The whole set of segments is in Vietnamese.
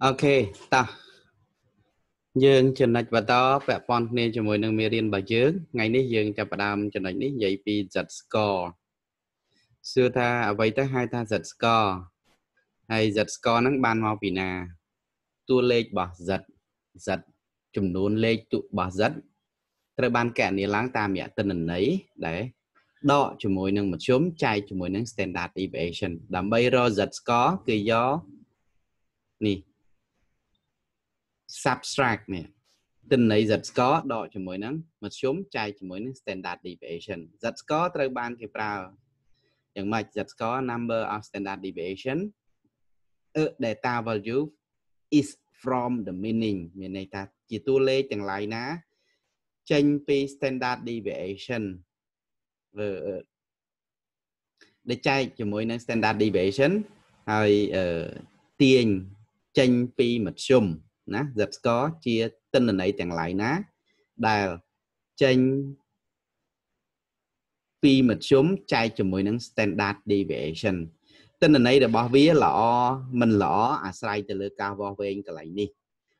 Ok, ta dương chừng nạch và to vẽ con nên cho mỗi nâng mê riêng bà dương ngày ní dương cho bà đàm chừng nạch ní dạy pi giật score xưa ta ở vậy tới hai ta giật score hay giật score nắng ban mau vì nà tu lê bỏ giật giật chùm đốn lê tụ bỏ giật rồi ban kẻ này láng ta mẹ tên ẩn ấy đấy đó cho mỗi nâng một chốm chai cho mỗi nâng standard deviation đảm bây rồi giật score kỳ gió nì subtract nè tình này giật có đo cho mỗi nắng một số chai cho mỗi nắng standard deviation giật có tới ban thì vào những mạch giật có number of standard deviation data value is from the meaning miền này ta chỉ tu lê chẳng lại ná chênh pi standard deviation để chai cho mỗi nắng standard deviation hay tiền chênh pi một số ná giật có chia tên lần này chẳng lại ná đào chênh pi một xuống chai cho mỗi nâng standard deviation tên lần này đã bỏ vía lọ mình lọ à sai từ lứa cao vào về anh cả lại đi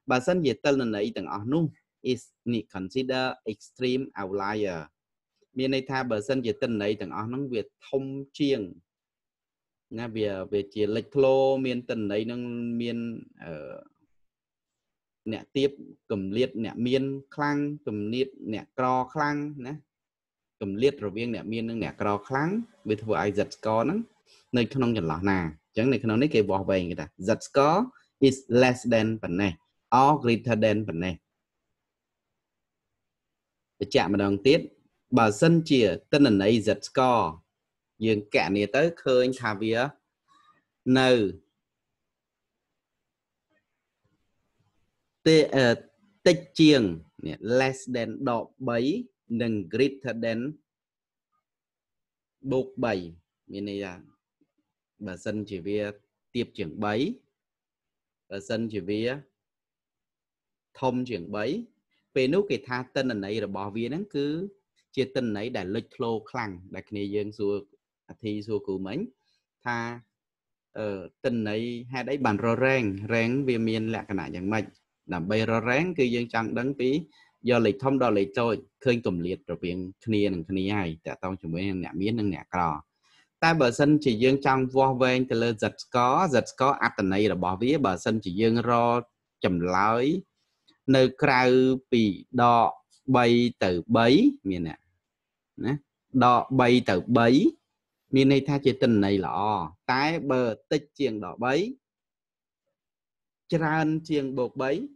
bà sân về tên lần này từng ở nung is need consider extreme outlier miền này tha bà sân về tên này từng ở nông việt thông chiêng nha về về chia lệch lô miền tên này nông miền nè tiếp cầm liệt nè miên khăng cầm liệt nè cò khăng nè cầm liệt rồi viên nè miên nè cò khăng bây giờ ai giật có nó nơi không nông nhận lọ nà chẳng này không nói cái bỏ về người ta giật có is less than phần này or greater than phần này để chạm vào đồng tiết bà sân chìa tên là này giật có dường kẻ này tới khơi anh thà vía nơi tích chiêng less than đọ bấy nâng greater than buộc bày như này là bà sân chỉ về tiếp chuyển bấy bà sân chỉ về thông chuyển bấy về nút cái tha tên lần này là bỏ vía nó cứ chia tên này đã lệch lô khăng đặc này dương xua thì xua cù mến tha tên này hai đấy bàn rò ràng ràng về miền lạ cả nãy chẳng mạch làm bây giờ ráng cứ dân chẳng đăng phí do lịch thông đo lịch tôi khơi cầm liệt rồi viện thiên này hay tại tao chuẩn bị nè miếng nâng nè cò ta bờ sân chỉ dương trong vo ven từ lơ giật có áp tần này là bỏ vía bờ sân chỉ dương ro chầm lái nơi cào bị đọ bay từ bấy miền nè đọ bay từ bấy miền này tha chỉ tình này lọ tái bờ tích chiên đọ bấy tràn chiên bột bấy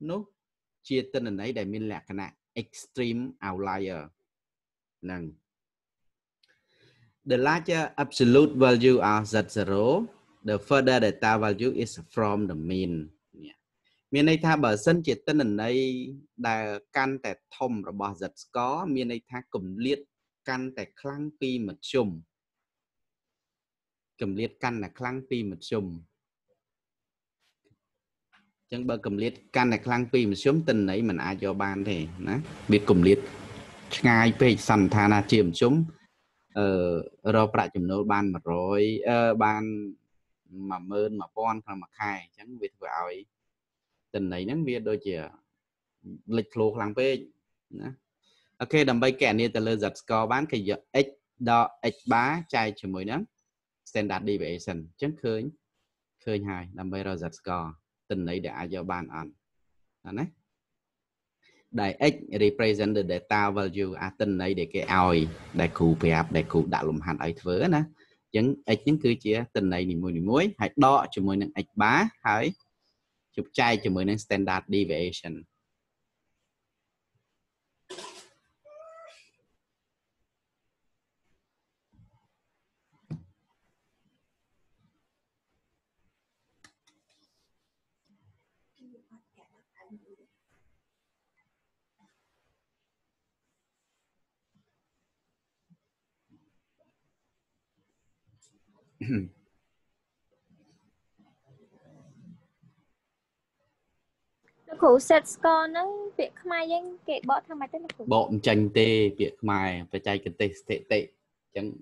nó chia tên này để mình là cái này extreme outlier nâng the larger absolute value are zero the further data value is from the mean miền này tha bờ sân chia tên này là căn tại thông rồi bỏ giật có miền này tha cầm liệt căn tại khlang pi một chùm cầm liệt căn là khlang pi một chùm chẳng bờ cầm liệt can này khang pi mà sớm tình ấy mình ai cho ban thì nè biết cầm liệt ngay về sẵn thà là chiếm sớm rồi lại chùm nô ban mà rồi ban mà mơn mà con thằng mà khai chẳng biết vào ấy tình ấy nó biết đôi chỉ lịch lô khang pi ok đầm bay kẹn đi từ lời giật co bán cái giờ x đo x bá chai chùm mới đó standard deviation chẳng khơi khơi hài đầm bay rồi giật co tình này đã do ban ăn đại x represent the data value à tình này để cái oi đại cụ đẹp đại cụ đã lùm hẳn ấy vỡ nè chứng x những cứ chia tình này nỉ muối hãy đo cho mỗi nâng x bá hãy chụp chai cho mỗi nâng standard deviation Khổ set score nó việc mai với kệ bỏ thằng mày tới là bọn tranh tê việc mai phải chạy cái tê tệ tệ chẳng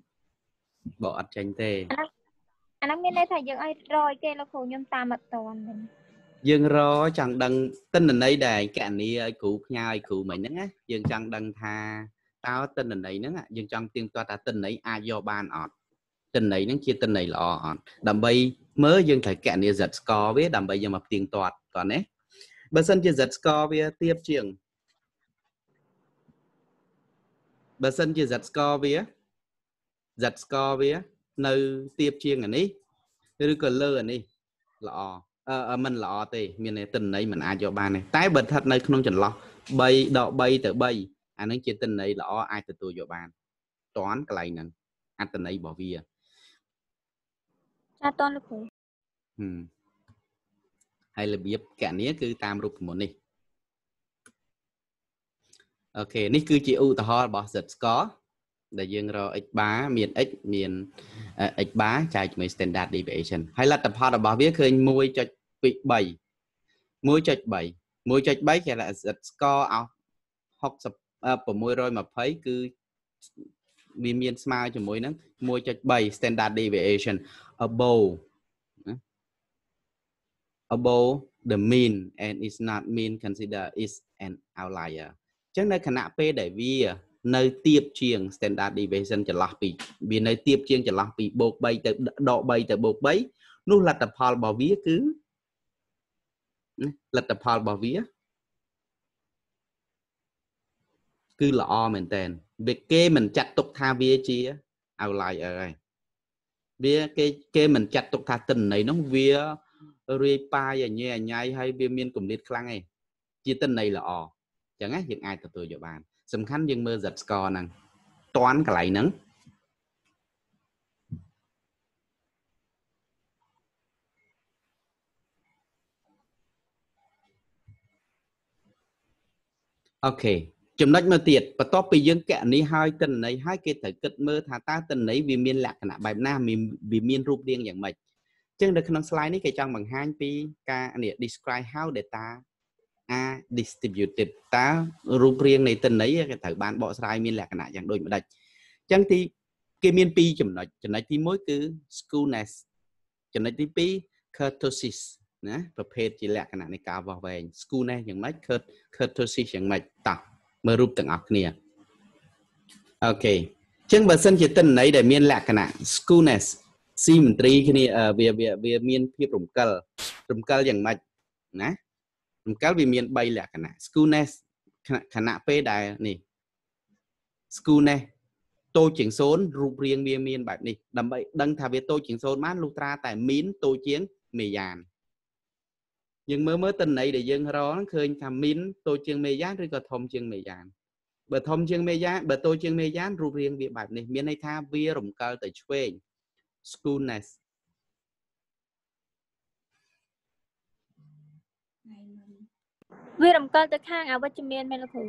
bỏ tranh tê anh em lên thầy dừng ai rồi kệ là khổ nhôm ta mặt toàn mình dừng rồi chẳng đăng tên lần đây để cạn đi cụ nhai cụ mày nữa dừng chẳng đăng tha tao tên lần đấy nữa dừng trong tiếng toa ta tên ấy ai do ban ọt tên ấy nó chia tên này lọ ọt đầm bay mới dừng phải cạn đi giật score biết đầm bay giờ mập tiếng toạt toàn đấy bà sân chỉ giật score với tiếp trường bà sân chỉ giật score với nơi tiếp trường ở ní rồi còn lơ ở ní lọ mình lọ thì miền này tình này mình ai cho ba này tái bật thật này không chừng lọ bay đọ bay từ bay anh nói chuyện tình này lọ ai từ tôi cho ba toán cái này nè anh tình này bỏ vía ra toán luôn hay là biết cả nia cứ tam rụp một này. Ok, ní cứ chỉ u tờ bỏ giật có để dương rồi miền x bá chạy mấy standard deviation hay là tập hợp là bảo viết khơi môi cho vị bảy môi cho bảy thì là giật có ao học tập của môi rồi mà thấy cứ miền smile cho môi nó môi cho bảy standard deviation above above the mean and is not mean considered is an outlier. Chẳng nơi khả nạ P để vì nơi tiếp chiêng standard deviation chẳng lọc vì nơi tiếp chiêng chẳng lọc vì bột bay tới độ bay tới bột bay nó là tập hợp bảo vía cứ là tập hợp bảo vía cứ là o mình tên việc kê mình chặt tục tha vía chia outlier vía kê mình chặt tục tha tình này nó vía rồi pa và nhẹ nhai hay viên miên cùng liệt khăn này chia tên này là o chẳng á những ai từ từ cho bạn sầm khánh nhưng mơ giật score năng toán cả lại nắng ok chấm đất mà tiệt và top bị dương kẹn đi hai tên này hai cái thời cực mơ thà ta tên ấy vì miên lạc cả bài nam vì miên rụp điên dạng mạch chương được trong slide này cái trang bằng 2 describe how data are distributed ta rung riêng này tên ấy cái thời ban bỏ slide miền lạc nãy chẳng đôi mà đạch chẳng thì cái miền pi chấm nói thì mỗi cứ schoolness chấm nói thì pi kurtosis nè tập hợp chỉ lạc nãy này cả vào về school này chẳng mấy kurtosis chẳng mấy tập mà rung từng học nè ok chương bản thân chỉ tên ấy để miền lạc nãy schoolness sim trí cái này về miền phía rụng cờ dạng mạch nè rụng cờ về miền bay là cái này schoolness khả năng p đại này school này tôi chuyển số rụng riêng về miền bạch này đầm bậy đăng thà về tôi chuyển số mát lutra tại miến tôi chiến mề giàn nhưng mới tình này để dân đó khơi tham miến tôi chiến mề giàn rồi còn thông chiến mề giàn bởi thông chiến mề giàn bởi tôi chiến mề giàn rụng riêng về bạch này miền này tha về rụng cờ tại quê schoolness vi làm cờ tới khang áo bách miên men là khử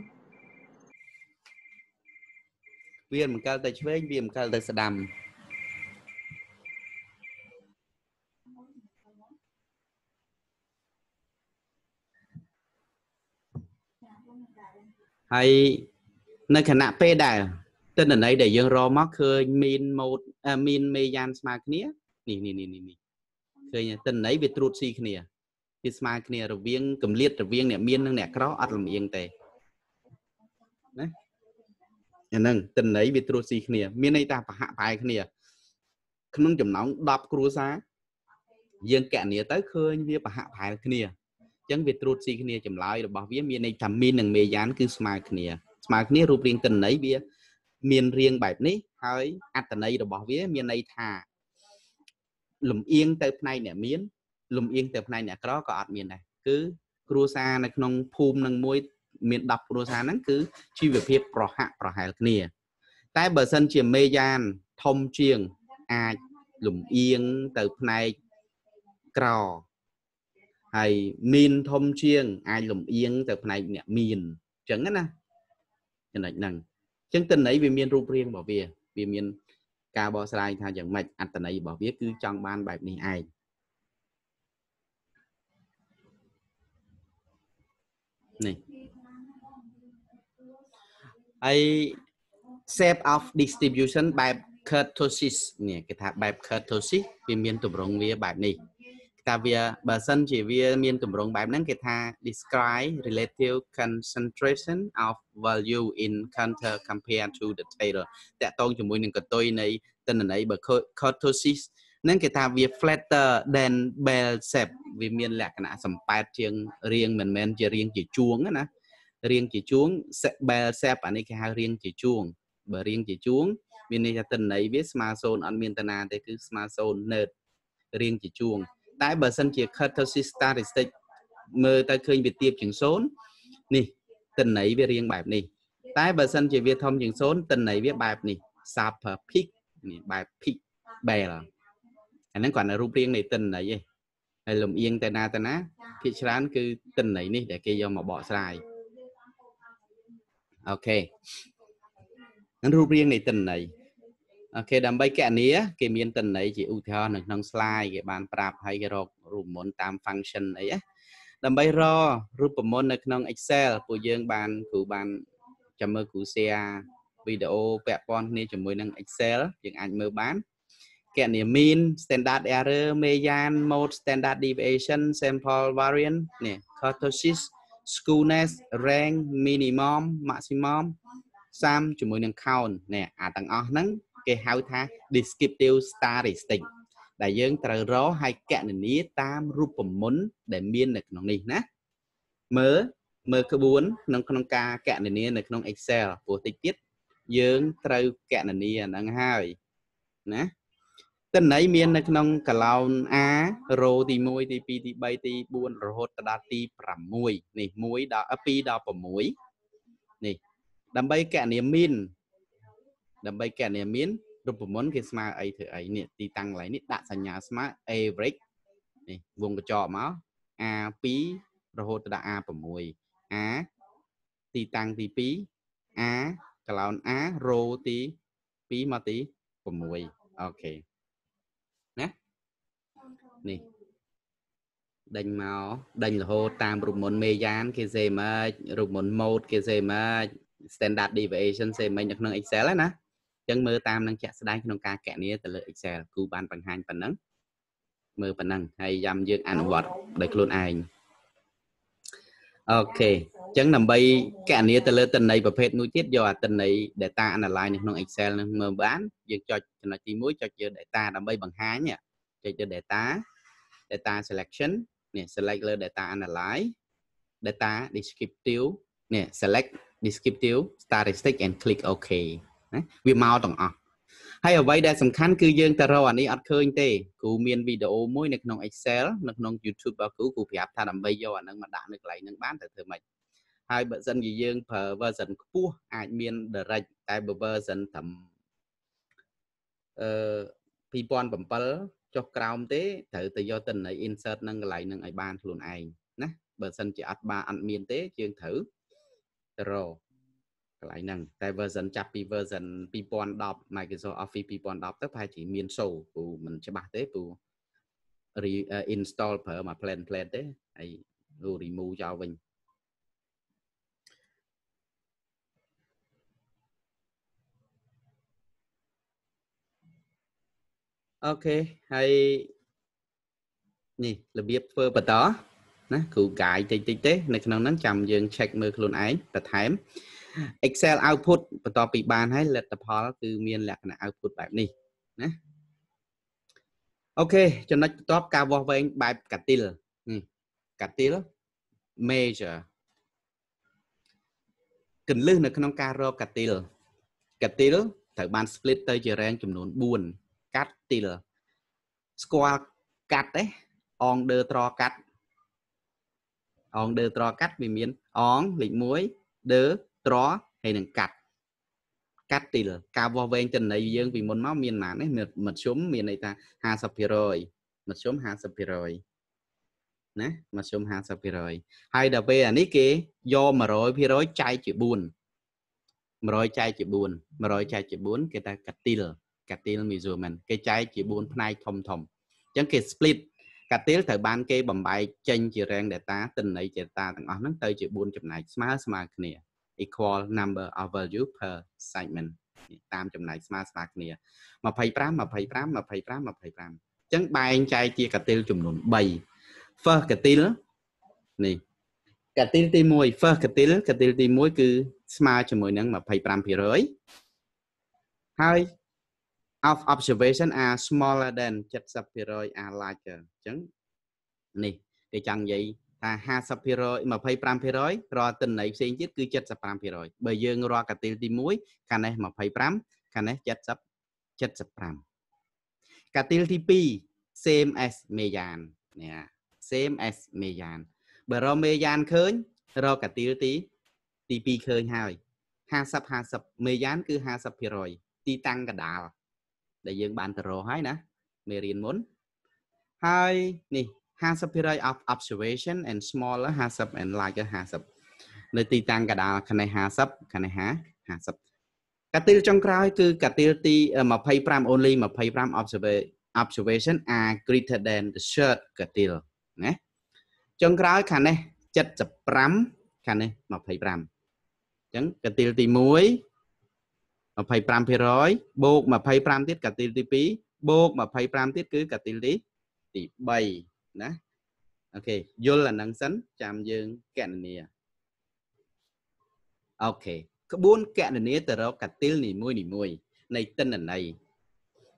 vi làm cờ tới chơi vi làm cờ tới sầm hay nơi khả nạ p đài tên ở đây để dương ro móc khơi min một min meyan smart kia nè khơi nha tên ấy về truth si kia thì smart kia rồi viếng cầm liệt rồi viếng nè miên nè nè cro ăn làm yên tề đấy nâng tên ấy về truth si kia miên này ta phải hạ bài kia không nông chấm nóng đập cua xá dương kẹn nè tới khơi như phải hạ bài kia chẳng về truth si kia chấm lại rồi bảo viếng miên này chấm miên nè meyan cứ smart kia rồi viếng tên ấy bia miền riêng bài này hơi ăn tận đây rồi bỏ vía miền này thà lùm yên tới nay nè miến lùm yên tới nay nè đó có ăn miền này cứ cruza này nông phum nông muối miền đập cruza nắng cứ chi về phía pro hạ nè tại bờ sân chiềm mê gian thông chiêng ai lùm yên tới nay cò hay miền thông chiêng ai lùm yên tới nay nè miền chẳng á nè chẳng này nè chân tình ấy vì miền rung riêng bảo về vì miền Cao bó sài thao dần mạch ảnh tần ấy bỏ viết cứ trong ban bài này ai. Này. Ai shape of distribution by kurtosis nè, cái tháp bài kurtosis vì miền tụm rộng vía bài này. Ta vía bà sân chỉ vía miền tụm rộng bài nắng cái tháp describe relative concentration of value in counter compared to the table. Tại tôi chỉ muốn những cái tôi này tên là này bởi kurtosis nên cái tháp vía flatter than bell shape vì miền là cái nào sầm pa riêng riêng mình chỉ riêng chỉ chuông á nè. Riêng chỉ chuông bell shape anh ấy cái hai riêng chỉ chuông bởi riêng chỉ chuông vì này tình này viết smartphone on miền tây thì cứ smartphone nerd riêng chỉ chuông tại bờ sân chỉ kurtosis statistic mơ ta khơi việc tiếp chừng số nè tình này về riêng bài này tại bờ sân chỉ việc thông chừng số tình này viết bài này sáp pick bài pick bè là anh nói còn là rub riêng này tình này vậy hay lùm yên tây na khi sáng cứ tình này nè để kia do mà bỏ sai ok nên rút riêng này tình này ok đầm bay kẹn nía cái miền tình này chỉ ưu theo được nâng slide cái bàn prap hay cái rọc rùm môn tam function ấy đầm bay ro rút môn được nâng excel của dương bàn của bàn chấm mơ của xe video vẽ con này chấm mơ nâng excel những ảnh mơ bán kẹn nĩa mean standard error median mode standard deviation sample variance nè kurtosis skewness rank minimum maximum sum chùm môi nâng count nè à tăng ớt nâng cái hào thá descriptive statistic đại dương trời rõ hay kẹn nền ní tam rụp mốn để miên được nông này ná mớ mơ cơ bốn nông ca kẹn nền ní được nông excel của tích tiết dương trời kẹn nền ní nâng hai ná tên ấy miên được nông cả lòn á rô thì môi thì pi thì bay thì buôn rồi hốt ta ti pram môi này môi đó pi đó pram môi này đầm bay kẹn niềm min đầm bay kẹn niềm min rụp mốn cái smart ấy thử ấy nè ti tăng lại nít đặt sàn nhà smart average này vùng cái trọ máu a pi rồi hốt ta a pram môi á ti tăng ti pi á cả lòn á rô ti pi mà ti pram môi ok nè đánh màu đánh là hô tam rụp môn median cái gì mà rụp môn mode cái gì mà standard deviation gì mà nhắc nâng excel á nè chẳng mơ tam nâng chạy đánh nông ca kẹn ní từ lợi excel cú ban bằng hành bằng nâng mơ bằng nâng hay dâm dương ảnh vật để luôn anh ok chẳng nằm bay kẹn ní từ lợi tình này và phết mũi tiết do tình này để ta analyze nâng excel mơ bán dương cho nó tí mũi cho chưa để ta nằm bay bằng hai nhỉ cho data selection nè select lên data analyze data descriptive nè select descriptive statistic and click ok vì mau tổng ạ hay ở đây đây khăn cứ dương ta rồi anh ấy ắt khơi tê cụ miền video mới nè nông excel nè nông youtube và cứ cụ phải áp thà làm video anh đang mà đã được lại nâng bán tại thời mày hai bờ dân gì dương per version cũ ai miền direct tại bờ version thầm people bumper cho crown tế thử tự do tình này insert nâng lại nâng ai ban luôn ai nè bờ sân chỉ ắt ba ăn miên tế chương thử rồi lại nâng tại version chap version people đọc này cái số office people đọc tất phải chỉ miên sâu của mình sẽ bạc tế của install per mà plan tế ai remove cho mình ok hay nè là biết phơ bật đó nè cụ cải tí tế này nó nắng chầm dương check mơ luôn ấy là thảm excel output và to bị bàn hay lật tập hóa từ miền lạc là output bài này nè ok cho nó top cao vô với anh bài cả tí major cần lưu là không caro cả tí thử bàn splitter chỉ rèn chùm nốn buồn cắt tìl square cắt đấy on the draw cắt vì miếng on lĩnh muối the draw hay là cắt tìl cao vào ven chân này dương vì muốn máu miền mảng đấy mật xuống miền này ta hà sập rồi mật xuống hà sập rồi hay là về anh ấy kia do mà rồi phía rồi chai chịu buồn mà rồi chai chịu buồn người ta cắt tìl cà tiêu mì dừa mình cái trái chỉ buôn nay thông thông chẳng kể split cà tiêu thời ban kê bầm bài chênh chỉ rèn để ta tình này chỉ ta thằng ông nó tới chỉ buôn chấm này smart smart này equal number of value per segment tam chấm này smart smart này mà phải pram chẳng bài anh trai chia cà tiêu chùm luôn bày phơ cà tiêu này cà tiêu ti môi phơ cà tiêu ti môi cứ smart cho mỗi nắng mà phải pram rưỡi hai of observation are smaller than 70% are larger. Chứng này cái chẳng vậy ta 20% mà phải 5% rồi tình này xin chết cứ 75% bây giờ ngồi cà tiêu ti muối cái này mà phải 5 cái này 75 cà tiêu ti pi same as median nè same as median bởi rồi median khơi rồi cà tiêu ti pi khơi hai 20 median cứ 20% ti tăng cả đà để dương bàn tờ hay nè mê riêng muốn hai nè has a period of observation and smaller has up and larger has up nơi tì tăng cả đà khả này has up khả này has up cà tiêu trong cõi cứ cà tiêu tì mà pay pram only mà pay pram observation are greater than the shirt cà tiêu nè trong cõi khả này 75 khả này mà pay pram chẳng cà tiêu tì muối mà phải 5% buộc mà phải 5 tiết cả tiêu tí phí buộc mà phải 5 tiết cứ cả tiêu tí thì 7 đó ok vô là năng sánh chạm dương kẹn nè ok có 4 kẹn nè từ đó cả tiêu nỉ mùi này tên là này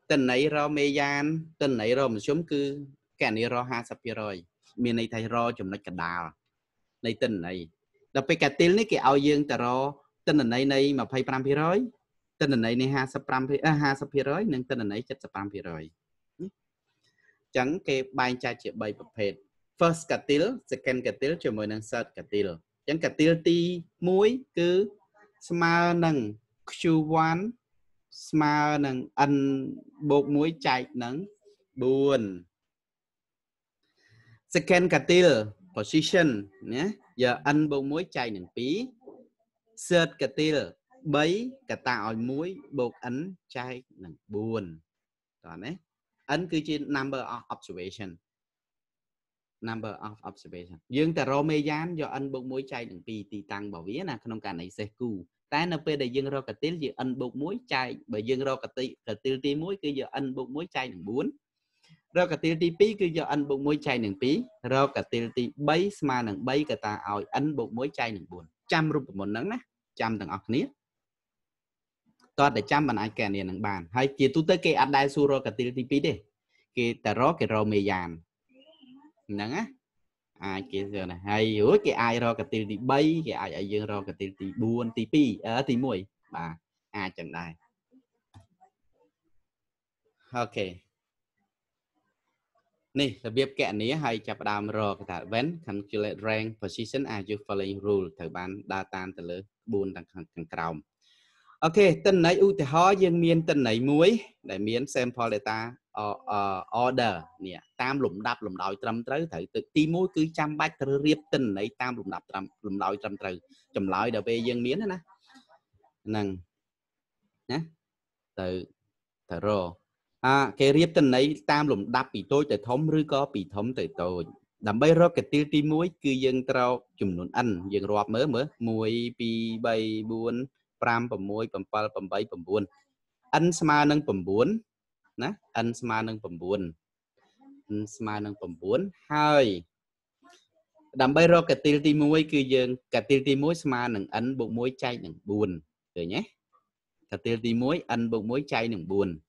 tên này rồi mê gian tên này rồi một xuống cứ kẹn nè rồi 20% miền này thay rồi chùm này cả đào này tên này đọc về cả tiêu này cái ao dương từ đó tên là này mà phải 5% tên này này 25% nên tên này 75% chẳng cái bài tra chỉ bài tập hết first cà tiêu second cà tiêu cho mỗi năng third cà tiêu chẳng cà tiêu ti muối cứ small năng Q1 small năng ăn bột muối chạy năng buồn second cà tiêu position nhé giờ ăn bột muối chạy năng phí third cà tiêu bấy cả tạo muối bột ấn chai nặng buồn còn đấy ấn cứ trên number of observation dương ta rô mê gian do ấn bột muối chai nặng pi tì tăng bảo vía là không cả này sẽ cù ta np để dương rô cả tiêu dự ấn bột muối chai bởi dương rô cả tiêu tí muối cứ giờ ấn bột muối chai nặng buồn rô cả tiêu tí pi cứ giờ ấn bột muối chai nặng pi rô cả tiêu tí bấy mà nặng bấy cả ta ỏi ấn bột muối chai nặng buồn trăm rung một nắng nè trăm thằng ọc nít toát để chăm bằng ai kèn liền bằng bàn hay chỉ tu tới cái ăn đại su rồi cả tiêu tí pí đi cái ta rót cái rau mì giàn nắng á ai kia giờ này hay hứa cái ai rồi cả tiêu tí bay cái ai ở dương rồi cả tiêu tí buồn tí pí ở tí mùi bà ai chẳng đài ok nè là việc kẹn ní hay chập đàm rồi cái thằng vén calculate rank position as you following rule thời ban data từ lứa buồn đang càng còng ok tên này ưu thế hóa dương miên tên này muối để miên sample data order nè tam lủng đập lủng đòi trăm tới thử tự ti muối cứ trăm bát từ riệp tên này tam lủng đập lủng đòi trăm từ chùm lại để về dương miên nè nằng nè từ từ rồi cái riệp tên này tam lủng đập bị tôi từ thống rư có bị thống từ tôi đầm bay rồi cái tiêu ti muối cứ dương trâu chùm nón ăn dương rọp mớ muối pi bay buôn 5 6 7 8 9 ấn smart nâng 9 ná ấn smart nâng 9 ấn smart nâng 9 2 đầm bay rồi cái tiêu ti muối cứ dương cái tiêu ti muối smart nâng ấn bột muối chay nâng 4 rồi nhé cái tiêu ti muối ấn bột muối chay nâng 4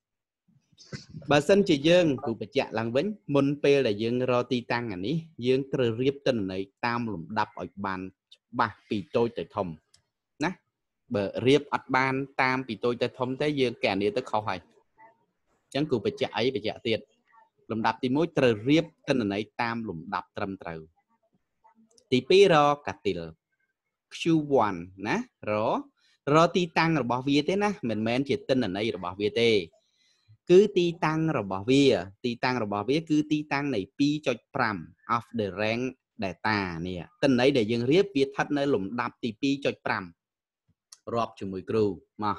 bà sân chị dương cụ bạch dạ lăng vĩnh môn pê là dương rô ti tăng ảnh ý dương trừ riêng tình này tam lùm đập ở bàn bạc bị tôi tới thông ná bởi riêng ở bàn tam bị tôi tới thông tới dương kẻ này tới khó hoài chẳng cụ bạch dạ ấy bạch dạ tiệt lùm đập tí mối trừ riêng tình này tam lùm đập trầm trừ tí pê rô cà tìl Q1 ná rô ti tăng rồi bỏ viết thế ná mình mến chị tình này rồi bỏ viết thế cứ ti tăng rồi bỏ vía cứ ti tăng này pi cho pram of the rank data nè tên này để dương riết viết thắt nơi lủng đạp ti pi cho pram rọp cho mùi crew mà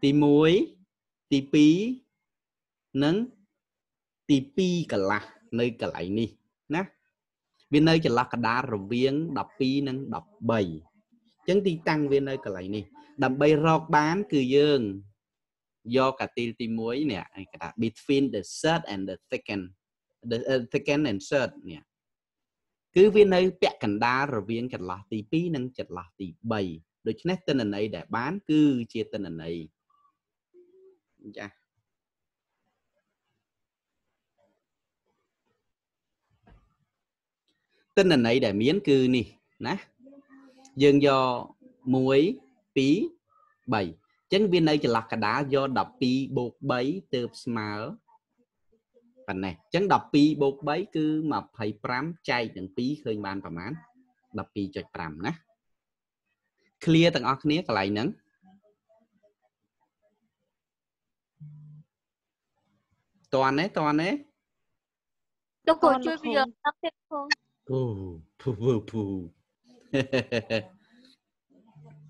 ti muối Tipi nâng tipi cả là nơi cả lại nè nè viên nơi chỉ là cả đá rồi viên đập pi nâng đập bảy chứng ti tăng viên nơi cả lại nè đập bảy rọc bán cứ dương do cả ti ti muối nè cả between the third and the second and third nè cứ viên nơi bẹt cả đá rồi viên cả là tipi nâng chật là ti bảy đối với tên là này để bán cứ chia tên là này. Dạ. Tên là này để miễn cư nè nè dương do muối pí bảy chân viên này chỉ là cả đá do đọc pi bột bấy từ mà phần này chân đọc pi bột bấy cứ mà phải pram chay đừng pi khơi bàn và mán đọc pi cho pram nè clear tầng óc nét lại nắng. Toàn đấy tôi còn chưa bây giờ tắt hết không.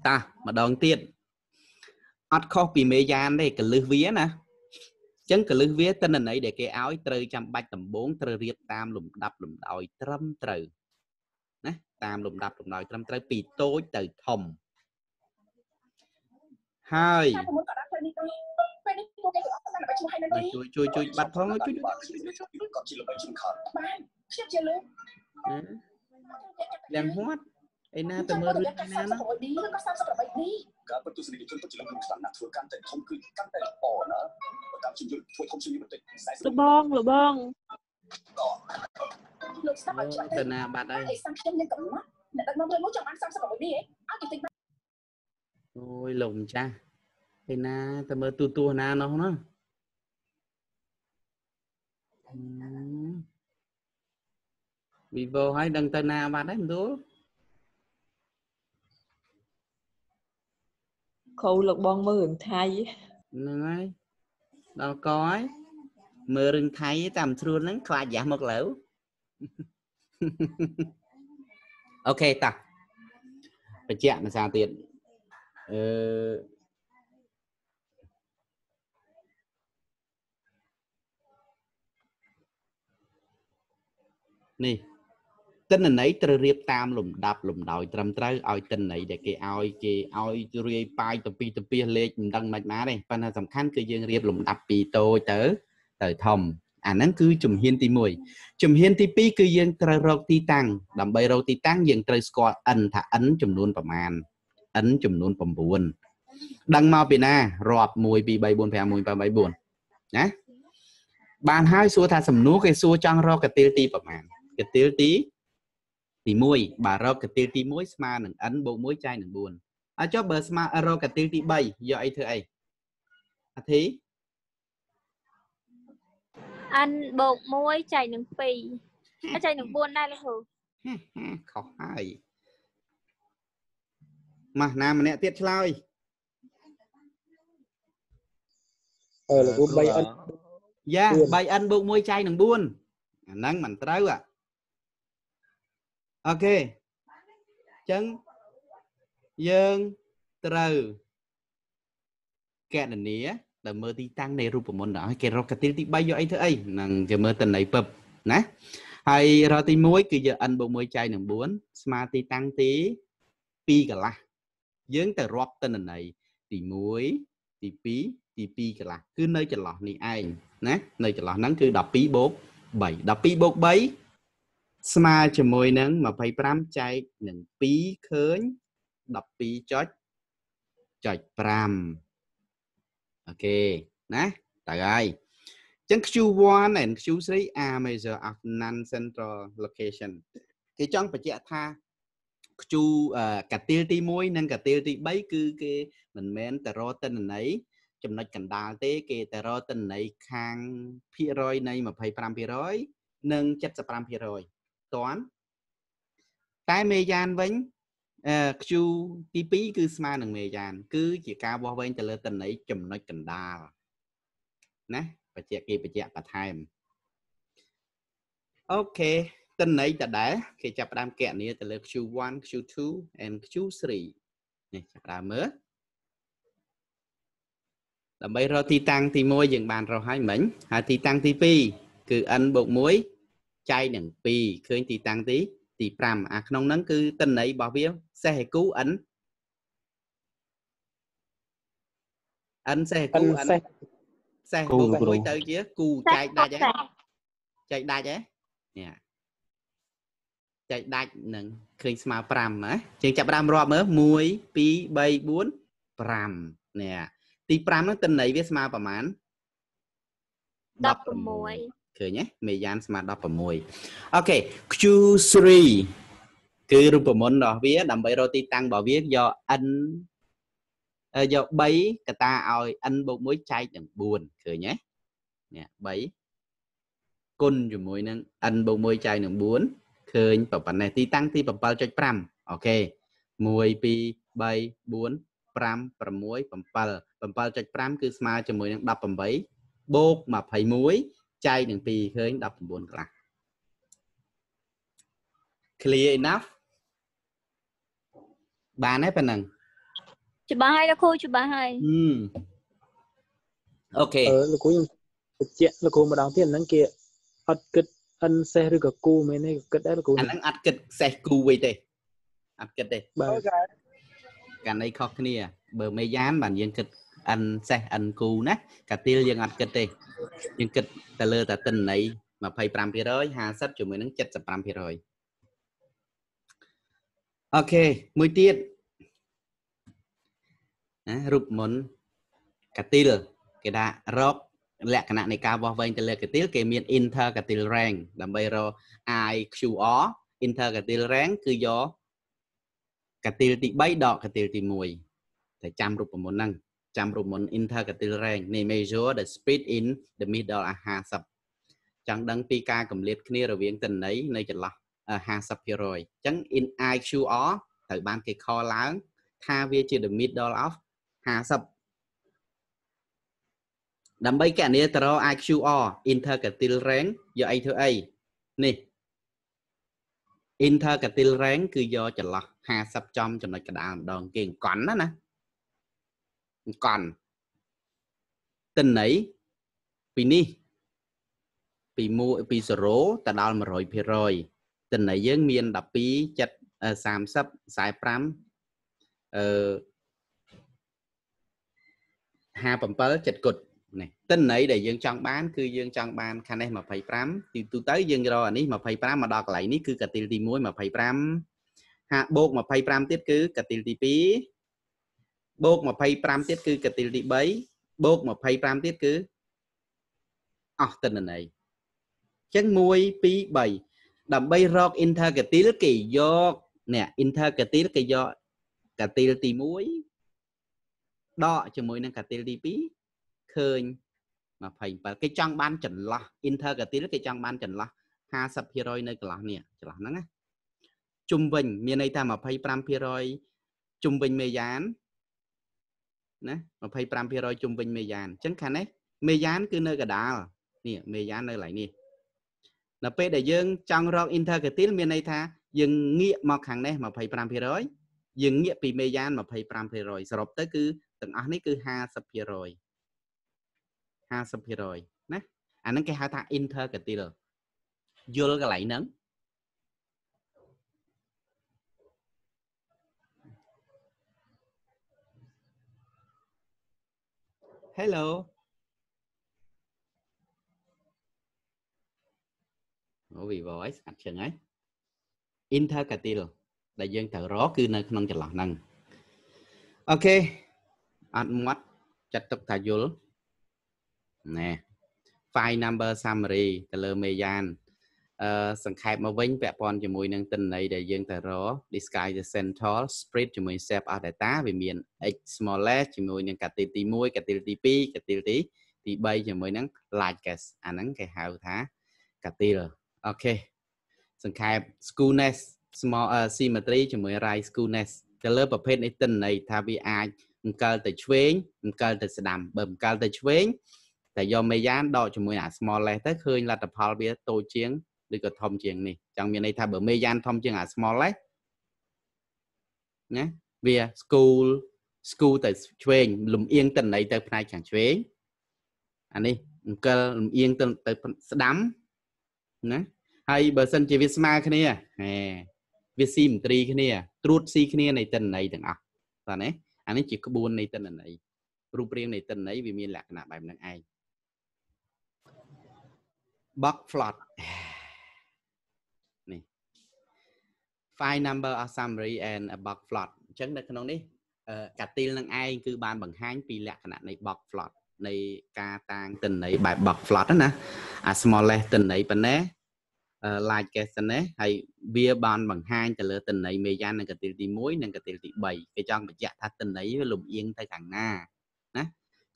Ta mà đón tiền ắt khó bị mê gian đây cả lư vía nè chấn cả lư vía tên là này để cái áo trời trăm bạch tầm bốn trời riết tam lùm đập lùm đòi trăm trời nè tam lùm đập lùm đòi trăm trời bị tối trời thầm hai chui bắt thong nó đang hot ai na từ mơ rực na nó lù bông từ na bạt đây ôi lồng cha ai na từ mơ tu tu na nó không. Vì vô hay đăng tên nào bạn đấy không đúng khâu lục bon mơ rừng thay nói đâu có mơ rừng thay tầm thương nắng khoa giả một lẩu. Ok ta phải chạm mà sao tiền nè tên là nấy từ riệp tam lùm đập lùm đòi trăm trái oi tên này để cái oi riệp pai từ pi lê đăng mạch má đây phần là tầm khăn cứ riêng riệp lùm đập pi tôi tới thầm à nắng cứ chùm hiên ti mùi chùm hiên ti pi cứ riêng trời râu ti tăng đầm bay râu ti tăng riêng trời score ấn thả ấn chùm luôn bầm màn ấn chùm luôn bầm buồn đăng mau pin à rọp mùi bị bay buồn phải mùi và bay buồn nhá bàn hai xua thả sầm núi cái xua trăng râu cái tiêu ti bầm màn cái tiêu tí thì muối bà rau cái tiêu tí muối sma nâng ấn bộ muối chai nâng buồn à cho bờ sma rau cái tiêu tí bay do ai thưa ai à thế ăn bộ muối chai nâng pì à chai nâng buồn đây là hử khó hay mà nam nè tiết loi là buôn bay ăn dạ bay ăn bộ muối chai nâng buồn nâng mảnh trâu à. Ok chân dương trừ kẻ đần nía là mơ tí tăng này rụp môn đó kẻ rô kẻ tí tí bay vô ấy thứ ấy nâng kẻ mơ tình này bập ná hay rô tí muối cứ giờ ăn bộ muối chai nâng bốn mà tí tăng tí pi cả là dương tờ rộp tên này tí muối tí pi cả là cứ nơi chả lọt này ai ná nơi chả lọt nắng cứ đọc pi bốt bảy đọc pi bốt bấy smart cho môi nâng mà phải pram chạy nâng phí khớn đọc phí chót pram. Ok ná tại gai chân Q1 and Q3 are measure of non-central location thì trong phải chạy tha Q cả tiêu tí môi nâng cả tiêu tí bấy cứ cái mình mến tà rô tên này chùm nói cảnh đà tế kê tà rô tên này khang phía rồi này mà phải pram phía rồi nâng chất pram phía rồi toán tại mê gian vĩnh chú tí phí cứ mà nâng mê gian cứ chỉ cao bó vĩnh cho lơ tình ấy chùm nói cần đà nè và chạy kia và chạy bà thèm. Ok tình ấy đã đá khi chạp đam kẹn này là chú 1, chú 2 and chú 3 này chạp đam mớ Đầm rồi thì tăng thì môi dừng bàn rồi hai mình hà thì tăng thì pi cứ ăn bột muối chay đừng pi khơi thì tăng tí thì pram à không nắng cứ tên này bảo biết xe cứu ảnh ảnh xe cứu ảnh xe cứu còn muối tới kia cứu chạy đa chứ chạy đa chứ chạy đa đừng khơi mà pram á chừng chập pram rồi mới muối pi bay bốn pram nè. Tí pram nó tên này viết mà bà mán đọc bà mùi cười nhé, mì dán mà đọc bà mùi. Ok, Q3 cứ rung bà môn đó viết đầm bấy rô tí tăng bảo viết do anh do bấy cả ta oi anh bộ mối chay đừng buồn cười nhé bấy côn dù mùi nâng anh bộ mối chay đừng buồn cười bảo bản này tí tăng tí bảo bảo cho pram. Ok, mùi pi bay buồn pram bà mùi bà mùi bầm pha trạch pram cứ smart cho mùi đang đập bầm bấy bột mà phải muối chay đừng pì hơi đập buồn cả. Clear enough bà nấy phần năng chú bà hai đã khôi chú bà hai. Ok lúc cuối chuyện lúc cô mà đào tiền năng kia ắt kịch ăn xe được cả cu mấy này kịch đấy là cô anh ắt kịch xe cu vậy đây ắt kịch đây cái này khó khăn nè bờ mây dán bản dân kịch ăn xe ăn cù nè cả tiêu dân ăn kịch đi dân kịch ta lơ ta tình này mà phải pram phía rồi hà sắp chuẩn mới nắng chật sắp pram phía rồi. Ok mùi tiết rụp môn cả tiêu cái đã rộp lẹ cái này cao vào vệnh ta lơ cái tiêu cái miền inter cả tiêu ràng làm bây rồi ai chú ó inter cả tiêu ràng cứ gió cả tiêu thì bay đỏ cả tiêu thì mùi thầy chăm rụp một năng chăm rụp một inter cả tiêu ràng này measure the speed in the middle à hà sập chẳng đăng pi ca cầm liệt kia rồi viễn tình đấy nơi chật lọc hà sập kia rồi chẳng in ai chú ó thầy ban cái kho láng tha viết chữ the middle of hà sập đầm bấy cả này tao ai chú ó inter cả tiêu ràng do ai thưa ai này inter cả tiêu ràng cứ do chật lọc hà sập trong cho nó cái đàn đòn kiềng quẩn đó nè. Còn tình ấy vì ni vì mua vì số ta đào mà rồi phía rồi tình ấy dân miền đập bí chặt xàm sắp xài pram hà bầm bớ chặt cột này tình ấy để dân trong bán cứ dân trong bán khả năng mà phải pram thì tôi tới dân rồi ní mà phải pram mà đọc lại ní cứ cả tiền thì muối mà phải pram hạ bột mà phải pram tiếp cứ cả tiền thì pí bột mà pay pram tiết cứ cái tiêu đi bấy bột mà pay pram tiết cứ tình này chân môi pi bảy đầm bay rock inter cái tiêu kỳ do nè inter cái tiêu kỳ do cái tiêu tì muối đọ cho môi năng cái tiêu đi pi khơi mà phải và cái trang ban chẩn lo inter cái tiêu cái trang ban chẩn lo hà sập hero nơi cái lo nè cái lo nó nghe trung bình miền này ta mà pay pram hero trung bình mê gián nè mà phải pram phía rồi chung bình mê gián chẳng khả nế mê gián cứ nơi cả đá nè mê gián nơi lại nè là phê để dương trong rộng inter cái tiếng miền này tha dừng nghĩa một hàng nè mà phải pram phía rồi dừng nghĩa vì mê gián mà phải pram phía rồi rồi tới cứ từng án ấy cứ ha sập phía rồi nè anh nâng cái hai thang inter cái tiếng vô cái lại nâng hello vì voice action ấy inter cả tiêu đại dương thở rõ cứ nơi không chặt lọt năng. Ok ăn mắt chặt tục thả vô nè file number summary từ lời mejan sẵn khai mà vĩnh vẹn còn cho mùi nâng tình này đại dương thở rõ disguise the central spread cho mùi xếp ở đại tá vì miền x smallest cho mùi nâng cả tiêu tí mùi cả tiêu tí pi cả tiêu tí thì bây cho mùi nâng like cái ảnh nâng cái hào thá cả tiêu. Ok sẵn khai schoolness small symmetry cho mùi right schoolness cái lớp ở phết này tình này thay vì ai một cơ tới chuyến một cơ tới sẽ đàm bởi một cơ tới chuyến tại do mê gián đo cho mùi nả smallest tới khơi là tập hào bia tô chiến được cái thông chuyện này trong miền này thay bởi mê gian thông chuyện à small nhé via school school តែឆ្វេងលំអៀងទៅណៃទៅផ្នែកខាងឆ្វេងអានេះ box plot find number of summary and a box plot អញ្ចឹងនៅក្នុងនេះកាទីលនឹងឯងគឺបានបង្ហាញពីលក្ខណៈនៃ box plot នៃការតាងទិន្នន័យបែប box plot ណា smallest ទិន្នន័យប៉ុណ្ណេះ large case ប៉ុណ្ណេះហើយវាបានបង្ហាញទៅលើទិន្នន័យ median នៅកាទីលទី 1 និងកាទីលទី 3 គេចង់បញ្ជាក់ថាទិន្នន័យវាលំអៀងទៅខាងណា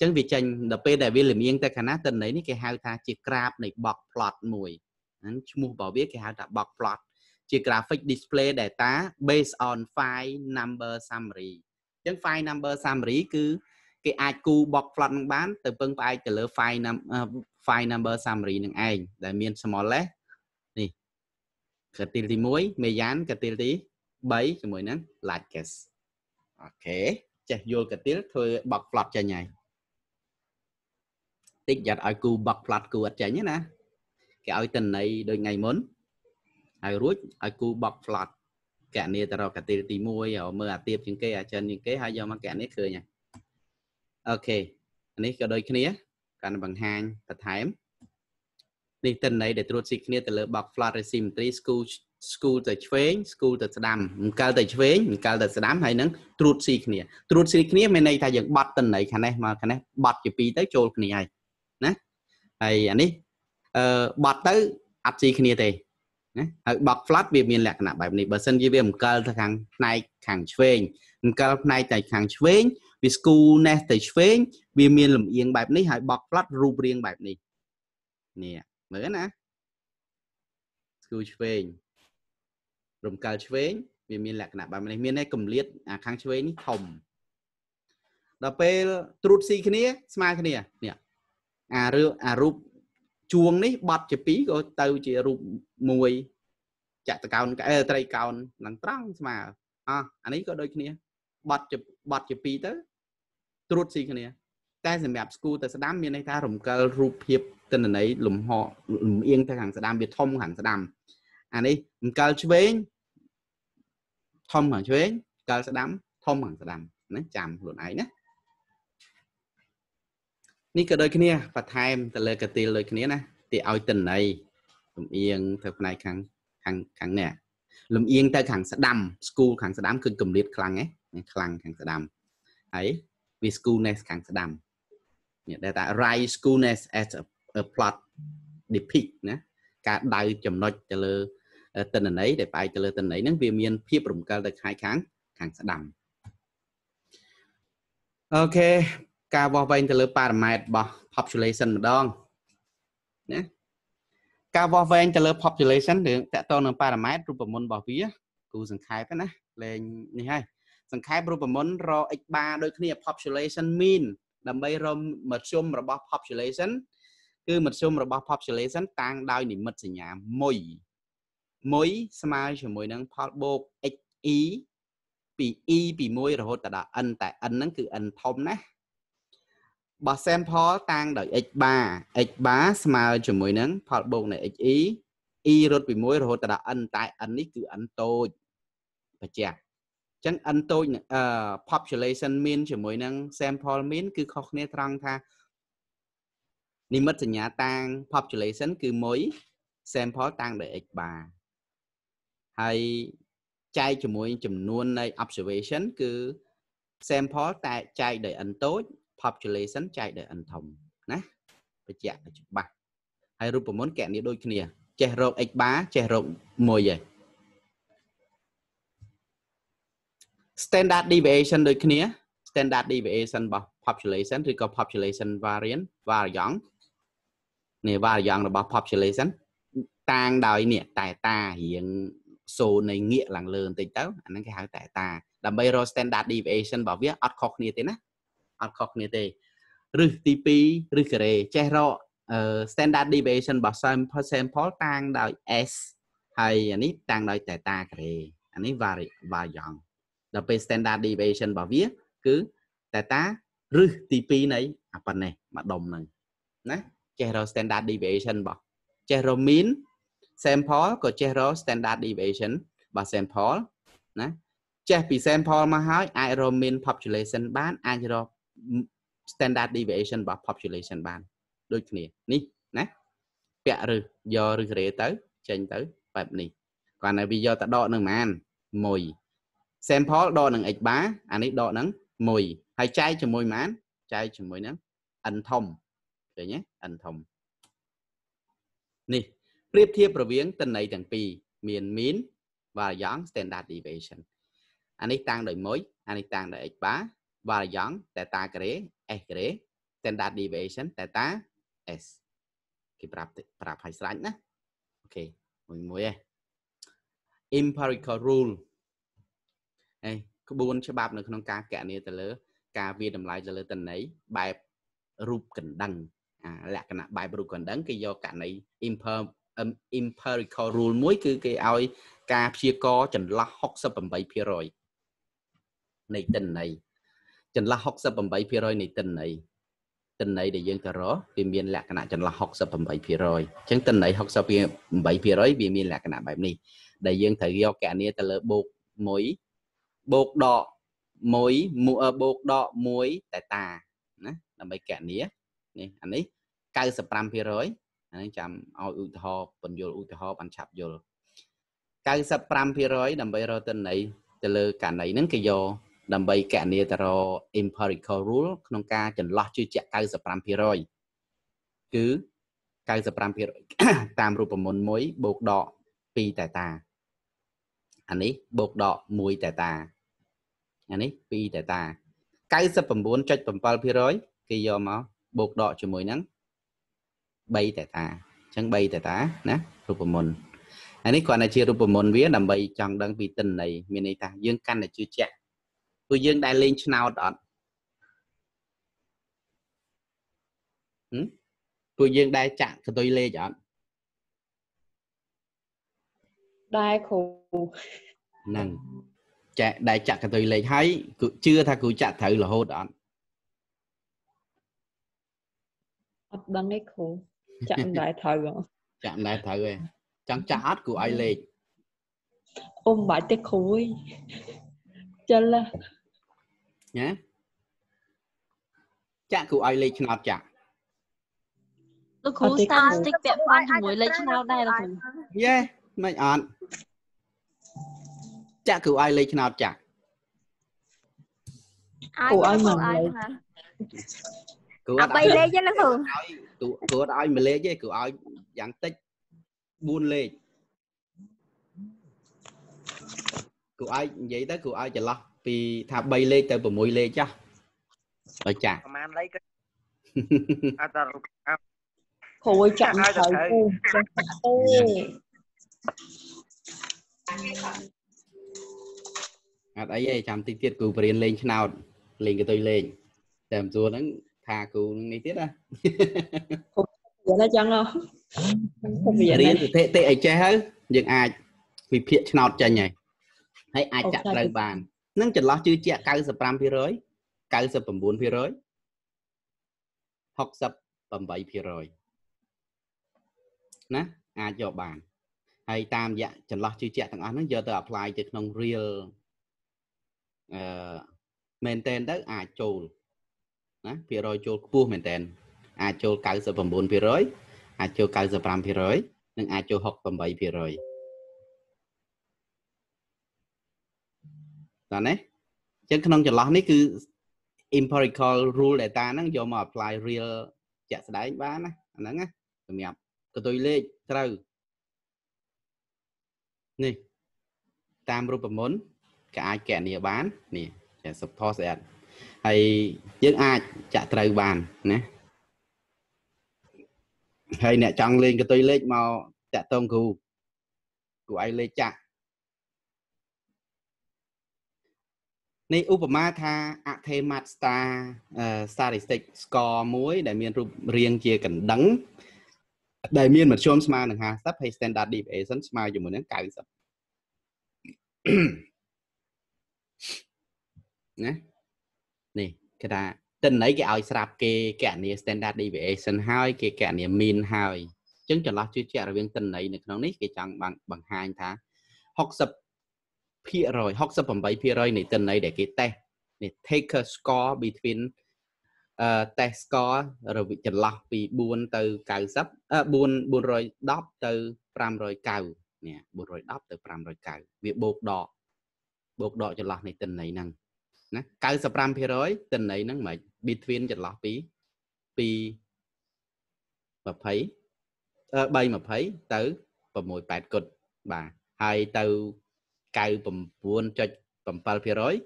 chấn vị tranh đập pe đại vi lượm yên ta khả năng tình này cái hai ta chia graph này bọc plot mùi mua bảo biết cái hai ta bọc plot chia graphic display data based on file number summary chấn file number summary cứ cái ai cu bọc plot bán từ phân file từ lỡ file number summary nâng ai đại miền smallest nè cái tiêu tí muối median cái tiêu tí bảy cái muối nắng largest ok chạy vô cái tiêu thôi bọc plot cho nhảy tích giật ai cù bọc plot cù ắt chạy nhé nè cái ai tình này đôi ngày muốn ai rút ai cù bọc plot cả này ta rồi cả tiền tì môi ở mưa tiếp những cái trên những cái hai giờ mà cả này cười nha ok này cái đôi kia còn bằng hàng thật thảm đi tình này để rút xịt kia từ lỡ bọc plot là sim tri school từ Quế school từ Đam cao từ Quế cao từ Đam hay nắng rút xịt kia bên này thay dựng bọt tình này khả này mà khả này bọt chỉ pi tới trôi kia này hay anh ấy bật tới áp gì kia thì bật flat việc miền lạc nạp bài này bật sân dưới viêm cơ thằng này thằng Quế cơ này tại thằng Quế vì school này tại Quế vì miền lùm yên bài này hãy bật flat rub riêng bài này nè mới nè school Quế lùm cơ Quế vì miền lạc nạp bài này miền này cầm liệt thằng Quế này thòng đập pe trút xì kia smile kia nè rút chuông đấy bật chữ pí rồi tao chỉ rút mùi chặt cào cái tay cào nặng trăng mà anh ấy có đôi kia bật chữ pí tới rút gì kia ta sẽ map school ta sẽ đam miền này ta rụng cờ rút hiệp tên là này lùm họ lùm yên ta hàng sẽ đam việt thông hàng sẽ đam anh ấy cờ chuối thông hàng chuối cờ sẽ đam thông hàng sẽ đam nó chạm luôn ấy nhé នេះក៏ដូចគ្នាបន្ថែមទៅលើកាទីលដូចគ្នាណាទីឲ្យទិន្នន័យលំអៀងទៅខាងស្ដាំ school ខាងស្ដាំគឺកម្រិតខ្លាំងហ្នឹងខ្លាំងខាងស្ដាំហើយ we schoolness ខាងស្ដាំនេះដែលថា right schoolness as a plot depict ណាការដៅចំណុចទៅលើទិន្នន័យដែលបែកទៅលើទិន្នន័យហ្នឹងវាមានភាពរំកិលទៅខាងស្ដាំអូខេ ការវាស់វែងទៅលើ population ម្ដងណាការវាស់វែងទៅលើ population រឿងតកតនឹង parameter រូបមន្ត របស់វាគូសង្ខេបណាលេងនេះហើយសង្ខេបរូបមន្ត x បារ ដូចគ្នា population mean ដើម្បីរមមធ្យមរបស់ population គឺមធ្យមរបស់ population តាំងដោយនិមិត្តសញ្ញា 1 ស្មើជាមួយនឹង ផល បូក x e ពី e ពី 1 រហូតដល់ n តែ n ហ្នឹងគឺ n ធំណា bật sample tăng đợi x3 small chữ mũi nắng phật bồn này x y rút bị mũi rồi ta đã ăn tại ăn ít cứ ăn tôi và chè chẳng ăn tôi population mean chữ mũi nắng sample mean cứ khóc nét răng tha niệm mất nhà tăng population cứ mũi sample tăng đợi x3 hay chạy chữ mũi chữ luôn này observation cứ sample tại chạy đợi ăn tôi population ចែកដោយអន្ធំណាបញ្ជាក់ច្បាស់ហើយរូបមន្តកែនេះដូចគ្នាចេះរក x បារ ចេះរក 1 ឯង standard deviation ដូចគ្នា standard deviation របស់ population ឬក៏ population variance វ៉ារយ៉ង់របស់ population តាំងដោយនេះតែតារៀង số នៃងាកឡើងលើបន្តិចទៅអាហ្នឹងគេហៅតែតាដើម្បីរក standard deviation របស់វាអត់ខុសគ្នាទេណា អត់ខុសគ្នាទេឬទី2ឬការ៉េចេះរក standard deviation របស់ sample តាំងដោយ s ហើយអានេះតាំងដោយតែតាការ៉េអានេះ variance ដល់ពេល standard deviation របស់វាគឺ แต่ ta รือตี 2 này à này mà đồng này nè general standard deviation bỏ general mean sample của general standard deviation và sample nè che bị sample mà hỏi general mean population ban general standard deviation và population ban đôi khi nè nè bẹ rư do rư rễ tới trên tới bẹp này còn là video ta đo nâng màn mùi sample đo nâng ạch bá anh ấy đo nâng mùi hay chai cho mùi mán chai cho mùi nâng ẩn thông rồi nhé ẩn thông nè tiếp theo bởi viếng tên này thằng pì miền miến và gióng standard deviation anh ấy tăng đổi mối anh ấy tăng đổi ạch bá và gióng tại ta kể standard deviation tại ta s thì prap hay sẵn á ok mình mùi empirical rule này có buôn cho bạp nó không ca kẻ này ta lỡ ca viên đầm lại cho lỡ tình ấy bài rụp cần đăng là cái bài rụp cần đăng cái do cả này empirical rule muối cứ cái ai ca chia co chẳng là học sắp bằng bấy phía rồi này tình này chẳng là học sắp bằng bấy phía rồi này tình này để dân ta rõ vì miền là cái nào chẳng là học sắp bằng bấy phía rồi chẳng tình này học sắp bằng bấy phía rồi vì miền là cái nào bài này để dân thử do cả này ta lỡ buộc mối bột đỏ muối bột đỏ muối tại ta là mấy kẻ nía nè anh ấy cay sập ram phía rồi anh chạm ao u thọ bận vô u thọ bận chạp vô cay sập ram phía rồi đầm bay rồi tên này từ lơ cả này nắng cây vô đầm bay kẻ nía từ rồi empirical rule nông ca chẩn lo chưa chạy cay sập ram phía rồi cứ cay sập ram phía rồi tam ruột mồn muối bột đỏ pi tại ta anh ấy bột đỏ mùi tại ta anh ấy pi tại ta cái sắp phẩm 4 trách phẩm pal phía rồi khi do mà bột đỏ cho mùi nắng bay tại ta chẳng bay tại ta nè rụp môn anh ấy còn là chia rụp môn vía làm bay chẳng đang bị tình này mình này ta dương căn là chưa chạy tôi dương đại lên nào đó tôi dương đại chạm cho tôi lê chọn đại khổ nâng chạy đại chặt cái tôi lấy thấy chưa tha cứ chặt thử là hô đó đăng cái khổ chạm đại thở rồi chạm đại thở rồi chẳng chặt của ai lên ôm bãi tê khối chân là nhé chặt của ai lên nào chặt tôi khổ sao stick bẹp ban thì mới lấy nào đây là khổ yeah mày ăn chả cửu ai lấy nào chả ai mà bay lê chứ nó thường cửu ai mà lê chứ cửu ai dạng tích buôn lê cửu ai vậy tới cửu ai chả lo vì thà bay lê tới bờ môi lê chứ rồi chả hồi chạm thời cu à đấy ấy chạm tiết tiết cụ phải lên nào lên cái tôi lên làm rùa nó thà cụ ngay tiết à nó chẳng không riêng tệ tệ ấy chơi hết nhưng ai vì phiền nào chơi nhỉ hay ai chặt lại bàn nâng chặt lo chưa chẹt cay sập ram phía rồi cay sập bầm buồn phía rồi học sập bầm bảy phía rồi nè ai cho bàn hay tam dạ chặt lo chưa chẹt thằng anh nó giờ tôi apply cho nông real maintain đó à chồi nè phía rồi chồi phu maintain à chồi cài sập bầm bồn phía rồi à chồi cài sập ram phía rồi nhưng à chồi học bầm bậy phía rồi đó nè chứ không chừng lo này cứ empirical rule để ta nó vô mà apply real chạy đấy bá nè nó nghe tụi mày của tôi lên trâu nè tam ruột bầm bồn cả ai kẻ này bán nè sẽ support sẽ hay những ai chặt trời bàn nè hay nè trăng lên cái tôi lên màu chặt tôm cù của ai lên chặt này Upama tha Athemat star statistic score muối đại miền riêng chia cảnh đắng đại miền mà chôm smart được ha sắp hay standard deviation smart dùng một nén cài sắp nè, nè Cái ta tình lấy cái ao sạp kê cái này standard deviation hai cái này mean hai chứng cho nó chứa chẹt rồi tình lấy được nó nít cái chẳng bằng bằng hai tháng học tập phía rồi học tập phẩm bảy phía rồi này tình lấy để cái test này take a score between test score rồi bị chật lọc vì buôn từ cào sấp buôn buôn rồi đáp từ pram rồi cào nè buôn rồi đáp từ pram rồi cào việc bột đỏ chật lọc này tình lấy năng nè cào sấp pram phía rồi tình lấy năng mày between chật lọc pi pi và thấy bay mà thấy tới và mùi bẹt cột và hai từ cào bầm buôn cho bầm pal phía rồi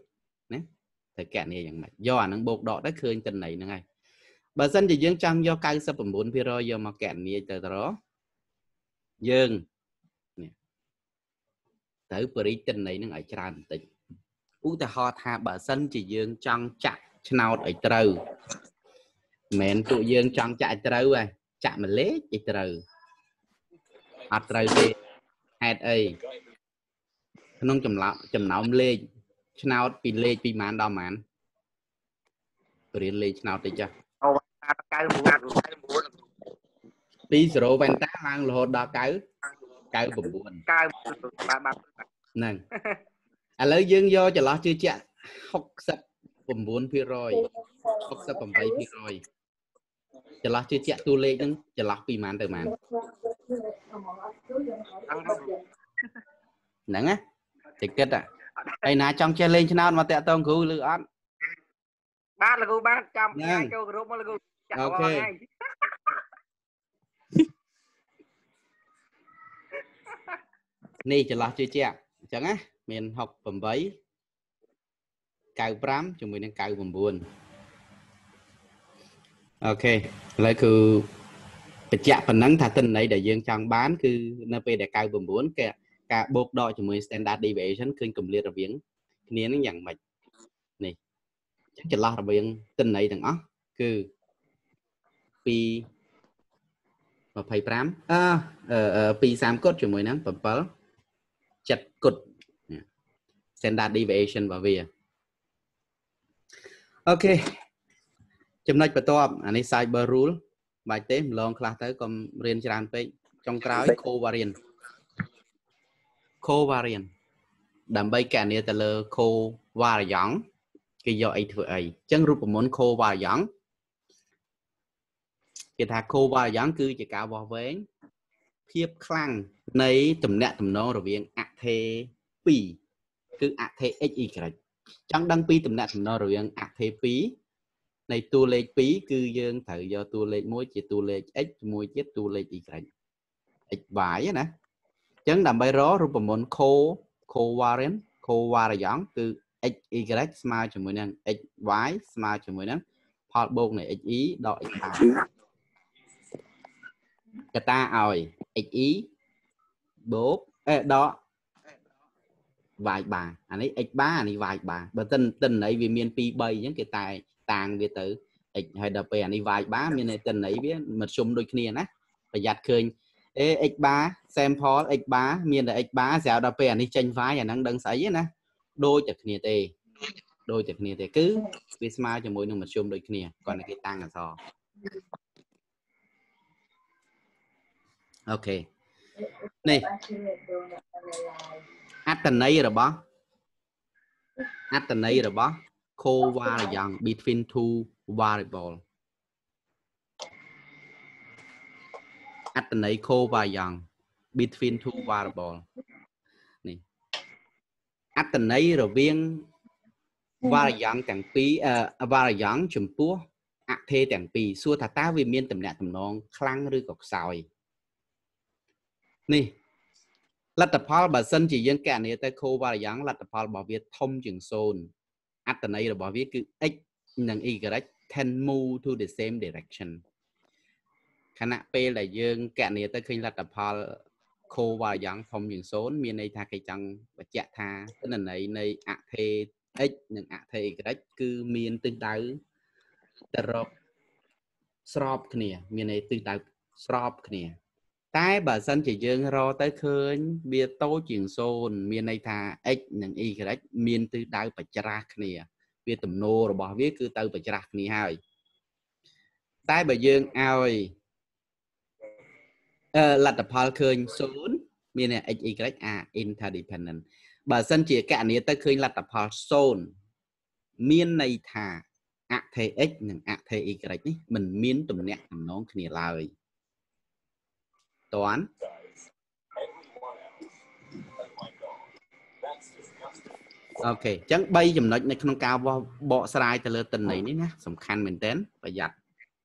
nè thì cái này chẳng mày do nó bột đỏ đã khơi tình này nè ngay bà dân thì dương trăng do cay sập 4 phía rồi do mà cái này từ đó dương tới bưởi tình này nó ngại tràn tịnh ú ta ho tha bà dân chỉ dương trăng chạy nào để trừ mẹn tụi dương trăng chạy trừ rồi chạy mà lết chỉ trừ à trừ gì hết ấy nông chầm lão lên chén nào bị lê bị mán đau mán, rồi lê chén nào đấy chứ? Tí sầu ven tá mang lột đào cái bụng buồn. Nè, lấy dương vô cho lo chưa chứ? Học tập bụng buồn phi rồi, học tập bụng bay phi rồi, cho lo chưa chứ? Tu lê nhưng cho lo bị mán từ mán. Nè nghe, thì kết à? Đây nè trong chơi lên channel mà tẹo tông cứu lựa ăn ba là cứu ba trăm kêu group mà là cứu ok nè chỉ là chơi chẹt chẳng á mình học phẩm bấy cào bám chúng mình đang cào bầm buồn ok lấy cứ bị chẹt phần nắng thà tin này để dương trong bán cứ nè về để cào bầm buồn kẹt cả bột đỏ cho mình standard deviation khơi cùng liệt ra viếng nên nó nhàng mạch này chắc chắn là viếng tin này thằng đó cứ pi và phải pram pi sam cốt cho mình nắng bấm bấm chặt cột standard deviation và về ok chấm nách và to anh ấy cyber rule bài tế long class tới còn riêng tràn pe trong cái covariant covariant đầm bay cả này ta lơ covariant cái do ấy thôi ấy chẳng rút một món covariant cái thà covariant cứ chỉ cả vào với tiếp khang nấy tầm nẹt tầm nó rồi viên ạ thế pi cứ ạ thế xy cái chẳng đăng pi tầm nẹt tầm nó rồi viên ạ thế pi này tu lệ pi cứ dương thử do tu lệ mỗi chỉ tu lệ x mỗi chiếc tu lệ y cái x bài nè chẳng làm bài rõ rụp môn covariant covariant từ x y smile cho mỗi năng x y smile cho mỗi năng hoặc bốn này x y đợi cái ta rồi x y bố đó vài bà anh ấy x ba này vài bà bởi tình tình ấy vì miền pi bay những cái tài tàng về tử x hay đập về này vài bá miền này tình ấy biết mật xung đôi kia nè phải giặt khơi x3 sample x3 miền là x3 dạo đào bè đi tranh phái và năng đăng sấy nè đôi chật nia tê cứ vì smile cho mỗi người mà chung đôi nia còn là cái tăng là so ok này alternate rồi bó covariant between two variable alternate covariant between two variable này alternate rồi viên variant chẳng pi variant chấm pua ạ thế chẳng pi xua thà ta vì miên tầm nẹt tầm nong khăng rư cọc sỏi này là tập phao bà sân chỉ riêng cái này tới covariant là tập phao bảo viết thông trường zone alternate rồi bảo viết cứ x nâng y can move to the same direction khả năng P là dương kẹn này ta khinh là tập hợp khô và dạng phòng những số miền này tha cái chẳng và chạy tha tức là này này ạ thế x những ạ thế cái đấy cứ miền tương tự drop drop này miền này tương tự drop này tai bà dân chỉ dương ro tới khơi bia tối chuyển số miền này tha x những y cái đấy miền tương tự và chả này về tầm nô rồi bỏ viết cứ từ phải chặt này hai tai bởi dương ai là tập hợp khơi sốn miền này x y a interdependent bởi sân chỉ cả này ta khơi là tập hợp sốn miền này thả a thế x nè a thế y mình miền tụm này làm nón kia lời toán ok chẳng bay dùm nói này không cao vào bộ slide từ lần này nhé sầm khăn mình đến và giặt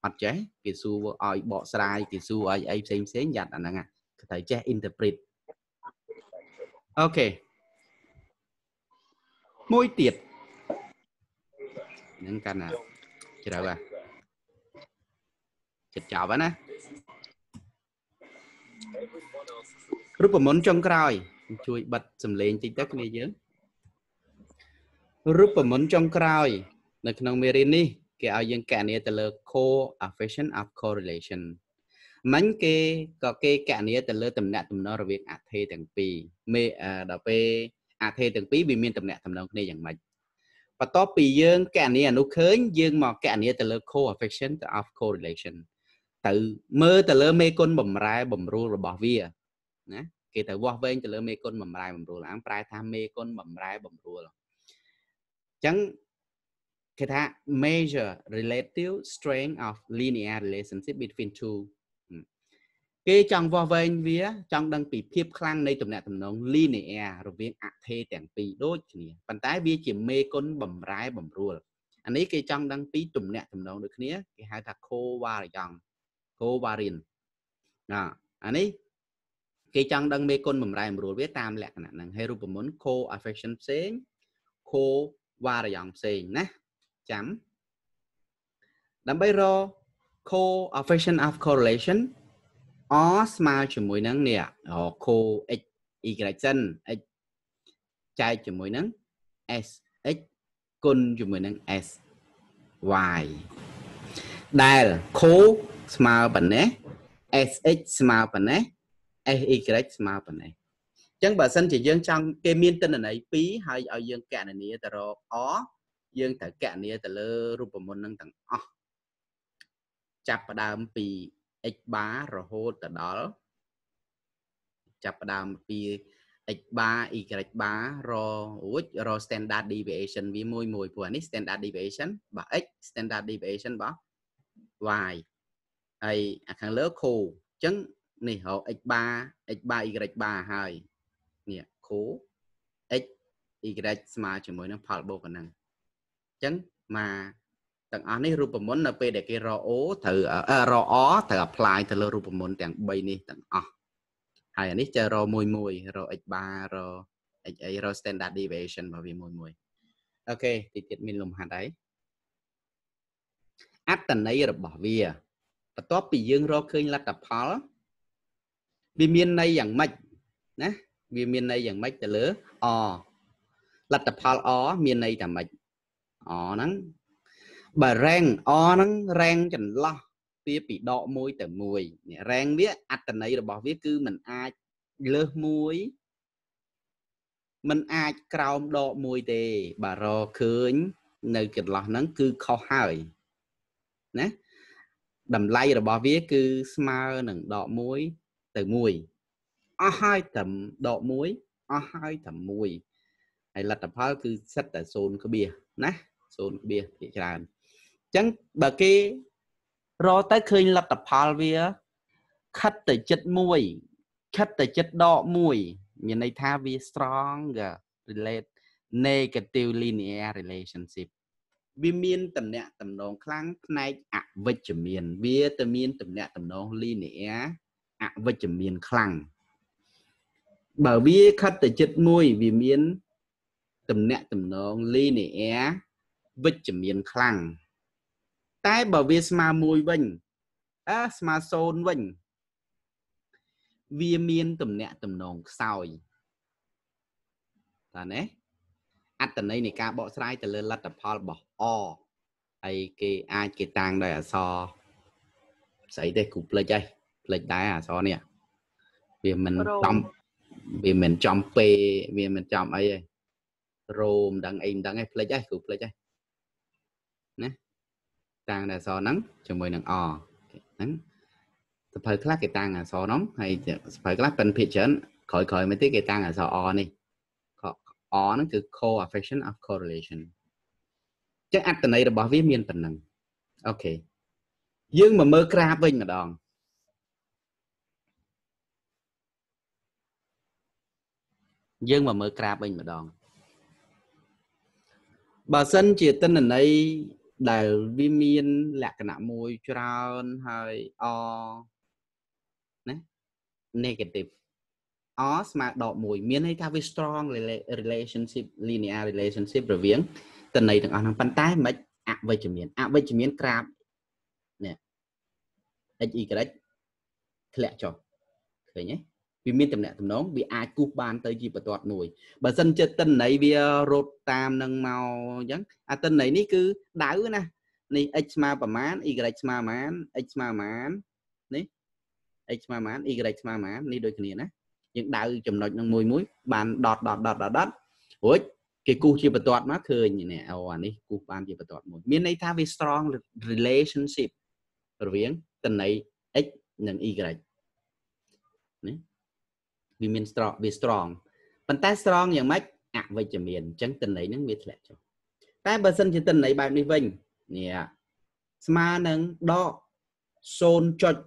mặt trái kỹ sư ơi bộ slide kỹ sư ơi ấy xem xé giặt anh ạ thầy che interpret ok môi tiệt những cái nào chào bạn chào bạn á rút vào món trong cài chui bật sầm lên chính tắc này chứ rút vào món trong cài là khung merini cái ao dân cả này từ lơ coefficient of correlation mảnh kê có kê cả này từ lơ tầm nẹt tầm nó là việc ạt thế tầng pi mê đào pê ạt thế tầng pi bị miên tầm nẹt tầm nó này dạng mạch và top pi dân cả này nó khến dân mà cả này từ lơ coefficient of correlation tự mơ từ lơ mê côn bầm rai bầm ru rồi bỏ vía nè kể từ qua bên từ lơ mê côn bầm rai bầm ru là ăn prai tham mê côn bầm rai bầm ru rồi chẳng cái ta measure relative strength of linear relationship between two cái trong vòng vòng vía trong đăng bị phép khăn này tụm nè tụm nón linear rồi việc ạt thế tảng pi đôi kia bàn tay vía chỉ mê côn bầm rái bầm rùa anh ấy cái trong đăng pi tụm nè tụm nón được kia cái hai thằng covariant à anh ấy cái trong đăng mê côn bầm rái bầm rùa biết tam lẹ nè hay rùa bầm muốn coefficient xế covariant xế nè chấm đâm bây giờ coefficient of correlation ó small chữ mũi nắng nè họ co x y chân x trái chữ mũi nắng s x côn chữ mũi nắng s y đây là co small bản né s x small bản né s y small bản né chẳng bản thân chỉ dương trong cái miên tên là này phí hay ở dương cả này nè rồi ó dương tại cả này từ lơ rùa môn năng tầng o chập đam pi x ba rồi hô từ đó chập đam pi x ba y ba rồi rồi standard deviation vì môi môi của anh standard deviation bảo x standard deviation bảo y ai hàng lớp khô chấn này họ x ba y ba hai nè khô x y mà chỉ mới nó phải bộ phần năng chẳng mà tầng án này rùa môn là p để cái rò ố thử rò ó thử apply thử rùa môn tầng bay này tầng o hay anh ấy chơi rò mùi mùi rò x ba rò x ấy rò standard deviation và vì mùi mùi ok thì tiết mình lùng hạt đấy áp tầng ấy rồi bỏ vía và top bị dương rò khơi là tập hó vì miền này dạng mạch nè vì miền này dạng mạch từ lứa o là tập hó o miền này là mạch ó nắng bà rang ó nắng rang chỉnh lo tia bị đọ môi từ mùi rang biết ắt tần ấy là bỏ viết cứ mình ai lơ môi mình ai còng đọ môi tề bà rò khơi nơi chỉnh lo nắng cứ khó hời nè đầm lay là bỏ viết cứ smile nằng đọ môi từ mùi ó hai thầm đọ môi ó hai thầm mùi hay là tập hợp cứ sách tại zone có bia nè sôn bia thì làm chẳng bà kia rồi tới khi lập tập hợp vía khách từ chất mùi khách từ chất đỏ mùi như này tha vía strong relate negative linear relationship vì miên tầm nẹt tầm nón kháng này ạ vật chữ miền vía tầm miên tầm nẹt tầm nón linear ạ vật chữ miền kháng bởi vì khách từ chất mùi vì miên tầm nẹt tầm nón linear vật chấm miền khang, tái bảo vệ mà mùi vinh, mà sơn vinh, vì miền tầm nẹt tầm nòng soi, là nè, ăn tầm này cá bọ sải tầm lên lát tập hal bỏ o, ai kê ai kê tang đây à so, sấy đây cục lệch đây, lệch đá à so nè, vì mình trong p, vì mình trong ấy, rôm đằng em đằng ấy lệch đây cục lệch đây tăng là so nắng cho mười nắng o nắng phải khác cái tăng là so nóng hay phải khác bên phía trên khỏi khỏi mấy tí cái tăng là so o này o nó cứ coefficient of correlation chắc áp tần này là bảo viết miên tần năng ok dương mà mơ grab vinh mà đòn dương mà mơ grab vinh mà đòn bà sân chỉ tên ở đây đài vi miên lạc nạ môi tròn hơi o negative o mà đọc mùi miên hay cao với strong relationship linear relationship rồi viếng tên này thằng ăn bàn tay mà ạ với chỉ miên grab nè y cái đấy lẹ cho thấy nhé vì miên tầm nè tầm nóng bị ai cúp ban tới gì và toạt nổi bà dân chơi tên này vì rốt tam nâng màu giống à tên này ní cứ đá ư nè này x mà bà mán y x mà mán ní x mà mán y mà mán ní đôi kia nè những đá ư chùm nọt nâng mùi mũi bàn đọt ủa cái cú chi và toạt nó khơi như nè ồ à ní cúp ban chi và toạt mùi miên này tha vì strong relationship rồi viếng tên này x nâng y ní vì miền strong vì strong phần tai strong như mấy ạ vậy chỉ miền trắng tình này những việc lệ cho tai bờ sân chỉ tình này bạn đi vinh nè mà nâng đo son cho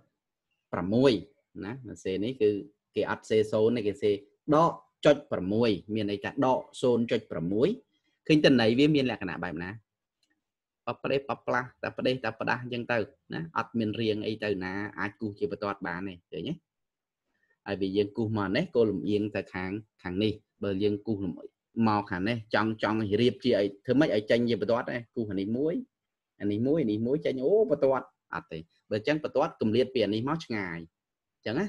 bả môi nè xe này cứ cái ắt xe số này cái xe đo cho bả môi miền này cả đo son cho bả môi khi tình này với miền là cái nào bài nè papla tapda dân từ nè ắt miền riêng ấy từ nè ai cũng chỉ vào toát bàn này rồi nhé ai vì dân cù mà nè cô lùm yên tại hàng hàng này bởi dân cù lùm màu hàng này trong trong hiệp chi ấy thứ mấy ấy tranh gì bật toát này cù hàng này muối anh này muối này muối tranh nhố bật toát à thì bởi chân bật toát cùng liệt biển này móc ngày chẳng á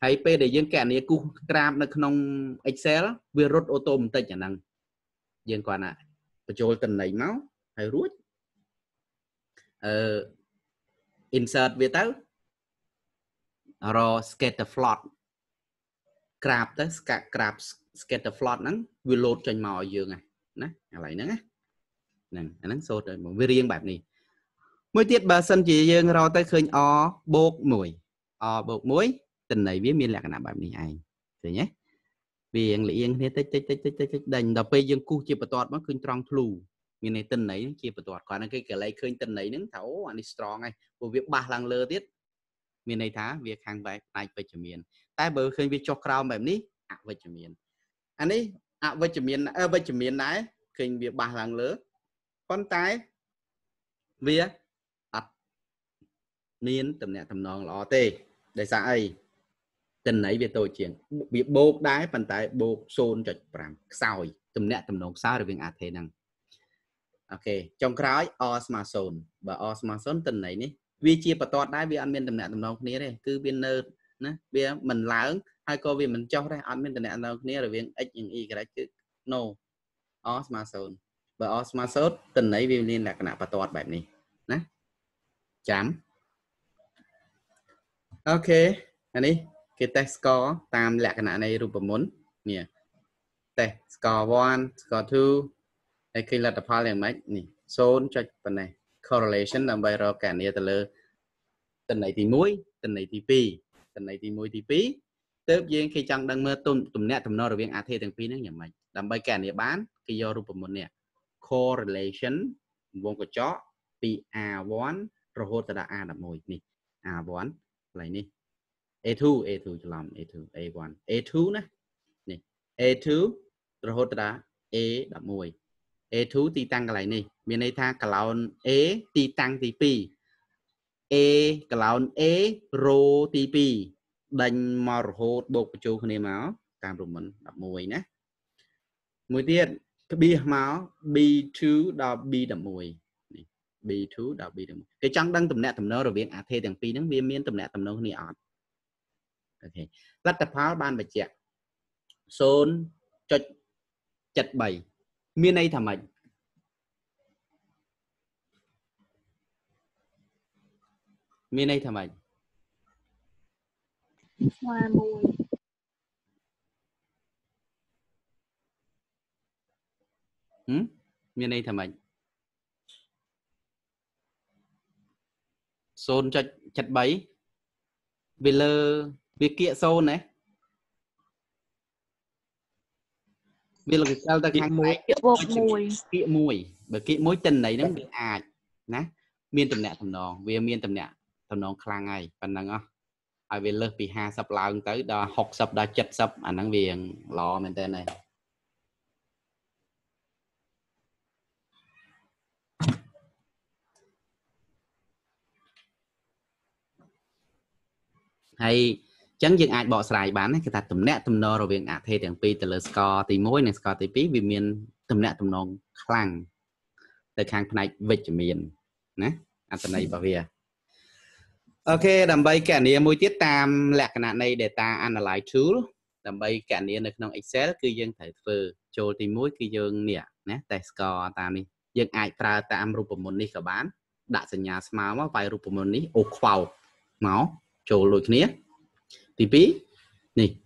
hay p để dân kẹn này cù gram nó không excel virus ô tô mình tay chẳng năng dân còn lại petrol cần lấy máu hay rút insert về tới rồi scatterplot grab tới grab scatterplot nắng vi lột trên màu dương này nè lại nắng á nè nắng sốt rồi vi riêng bạc này mới tiết bà sân chỉ dương rồi tới khơi o bột muối tình này biết miên là cái nào bạc này ai thế nhé vì anh liền thế tới đành đào pê dương cu chia bờ toạt mất khơi trong thù miên này tình này chia bờ toạt còn cái lấy khơi tình này nắng thấu anh strong này của việc ba làng lơ tiết miền này thá việc hàng vài tài về chợ miền tai bờ khơi việc cho crownแบบนี้ ạ về chợ miền anh ấy ạ về chợ miền ở về chợ miền này khơi việc bà làng lớn con tái việc ắt miền tầm nhẹ tầm non lọ tê để xa ấy tình ấy về tôi chuyện việc bột đái phần tái bột xôn cho làm sỏi tầm nhẹ tầm non sao được việc ạ thế năng ok trong cái osma xôn và osma xôn tình này ní vì chia bờ toát đá vì ăn miên tầm nẹt tầm nòng này đây cứ biên nơ nè vì mình láng hai cô vì mình cho đây ăn miên tầm nẹt tầm này rồi viên x những y cái đấy chứ no osmason và osmason tình ấy vì liên là cái nào bờ toát bài này nè chấm ok anh đi cái test score tam là cái nào này rụp muốn nè test score 1 score 2 khi là tập pha liền mấy nè zone cho phần này correlation làm bài rồi cả này từ lơ tình này thì muối tình này thì pi tình này thì muối thì pi tiếp viên khi chẳng đang mơ tụm nẹt tụm nọ rồi viên a thê thằng pi nó nhầm mày làm bài cả này bán cái do rụp một nè correlation vuông của chó pi a vón rồi hô là a là mùi nè a vón lại nè e2 cho làm e2 a1 e2 nè nè e2 rồi hô là e là mùi e thú ti tăng cái này nè miền này tha clown e ti tăng ti pi e clown e rô ti pi đánh màu hột bột chu này máu cam rụm mình đập mùi nè mùi tiên bi máu bi thứ đào bi đập mùi bi thứ đào bi đập cái trăng đang tầm nẹt tầm nơ rồi biến à thề thằng pi nó biến miên tầm nẹt tầm nơ này ọt ok lát tập pháo ban bạch chẹt xôn cho chật bày miền này thầm mạch miền này thầm mạch hoa mùi miền này thầm mạch Xôn cho chặt bấy. Vì lơ việc kia xôn này. Vì là cái sao ta kháng mối kia mùi. Bởi kia mối tình này nó bị ạch. Miên tầm nẹ thầm nón. Vì miên tầm nẹ thầm nón khá ngay. Phần năng á. Ai vì lơ vì hà sập lao tới đó. Học sập đó chật sập. Anh năng vì lo mình tên này. Hay chẳng dừng ai bỏ xài bán ấy, cái ta tùm nẹ tùm nô rồi việc ạ thê tiếng pi từ lơ score tí mối này score tí pi vì miền tùm nẹ tùm nô khăn từ khang này vịt miền nè anh tần này bảo về ok đầm bay cả nia mối tiết tam lẹ cái nạn này để ta analyze thứ đầm bay cả nia được trong Excel cứ dừng thử phừ trôi tí mối cứ dừng nè nè tại score tam đi dừng ai tra tam ruộng một đi cả bán đã sân nhà smart mà vài ruộng một đi ốp vào máu chỗ lối kia thì bí này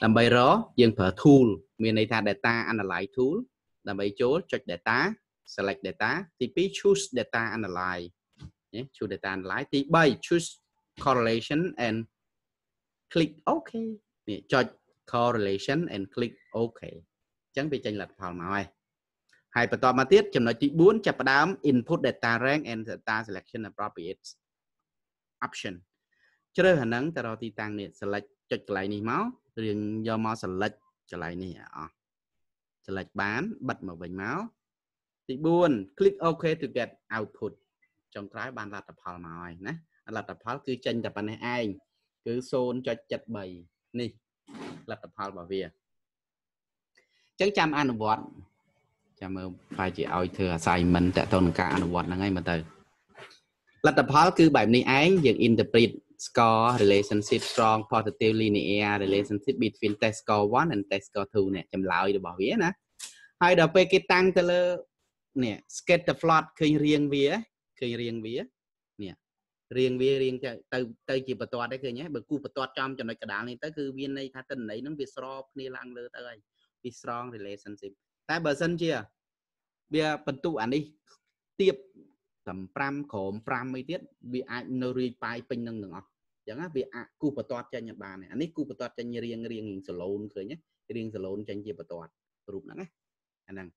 làm bài rõ dân thở tool miền này ta data analyze tool làm bài chỗ check data select data thì bí choose data analyze nhé choose data analyze thì bài choose correlation and click OK này chọn correlation and click OK chẳng bị chênh lệch phòng nào ai hay bắt đầu mà tiết chấm nói tí 4 chập đám input data rank and data selection appropriate option cho nên hình nắng ta đo ti tăng này select cho lại này máu riêng do máu select cho lại này select bán bật một bình máu thì buồn click OK to get output trong trái bàn là tập hợp màu này là tập hợp cứ chân tập bàn này ai cứ xôn cho chặt bầy này là tập hợp bảo vệ chẳng chăm ăn vọt chăm ơn phải chỉ ao thừa xài mình tại tôn cả ăn vọt là ngay mà từ là tập hợp cứ bài này ai dựng interpret score relationship strong positive linear relationship between test score 1 and test score 2 nè chấm lại được bảo vía nè hai đầu pe cái tăng từ nè scatter plot khi riêng vía nè riêng vía riêng từ từ chỉ bật toát đấy thôi nhé bật cu bật toát trong cho nó cả đám này tới cứ viên này thà tình này nó bị strong này lang lơ tới bị strong relationship tại bờ sân chưa bia bật tụ ảnh đi tiếp tầm pram khổm pram mấy tiết bị ai nori pai pin năng lượng chẳng á bị à cu bật toát cho Nhật Bản này anh ấy cu bật toát cho riêng riêng salon khởi nhé riêng salon cho anh chị bật toát chụp nắng anh năng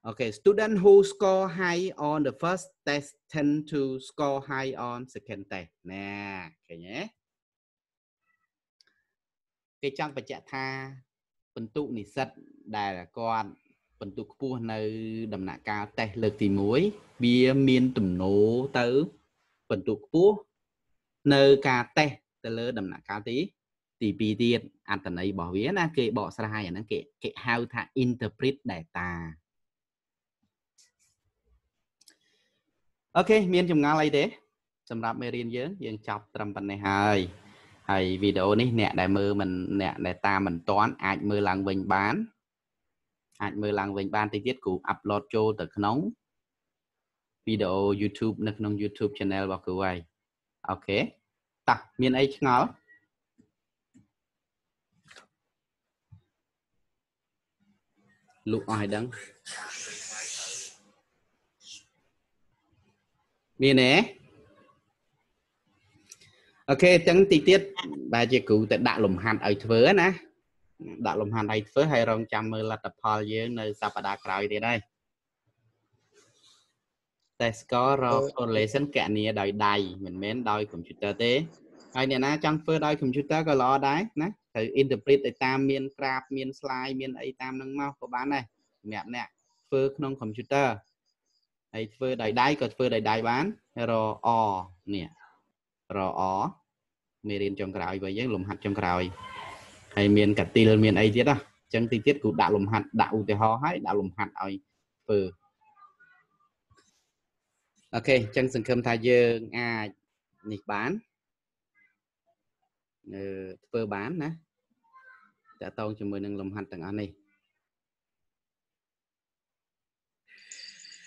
ok student who score high on the first test tend to score high on second test nè cái nhé cái trang phải chạy tha phần tụ này sật đài là con phần tụ cua nơi đầm nạ cao tè lực thì muối bia miên tùm nố tới phần tụ cua nơi cà tè tới lơ đầm nạ cao tí thì bị tiền anh tần ấy bỏ vía là kệ bỏ ra hai là kệ kệ hao thả interpret data ok miên chùm ngang lấy thế sầm rạp mê riêng dưỡng dưỡng chọc trầm phần này hơi hay video này nè đại mơ mình nè đại ta mình toán ai mơ làng bình bán hãy mơ lăng vệnh ban tí tiết cụ upload cho tờ nóng video YouTube nâng nông YouTube channel vào cửa vầy ok ta miền ấy ngó lụ ai đắng miền ấy ok chẳng tí tiết bà chị cụ tại đạo lùm hạt ấy thớ ná đã làm hành này với hai rong trăm mươi là tập hợp dưới nơi sắp đặt rồi thì đây test có rồi correlation kẹt này đòi đầy mình mến đòi computer thế ai nè na trong phơi đòi computer có lo đấy nè thử interpret data miền graph miền slide miền ấy tam năng mau có bán này mẹ nè phơi non computer ấy phơi đòi đầy còn phơi đòi đầy bán rồi o nè rồi o miền trong cày và dưới lùm hạt trong cày hay miền cả tì lên miền ấy tiết đó chẳng tì tiết cũng đạo lùm hạt đạo thì ho hay đạo lùm hạt ấy ừ. Ok chẳng sừng khâm thay dương à nịch bán phơ bán nè đã tông cho mười nâng lùm hạt tầng ăn này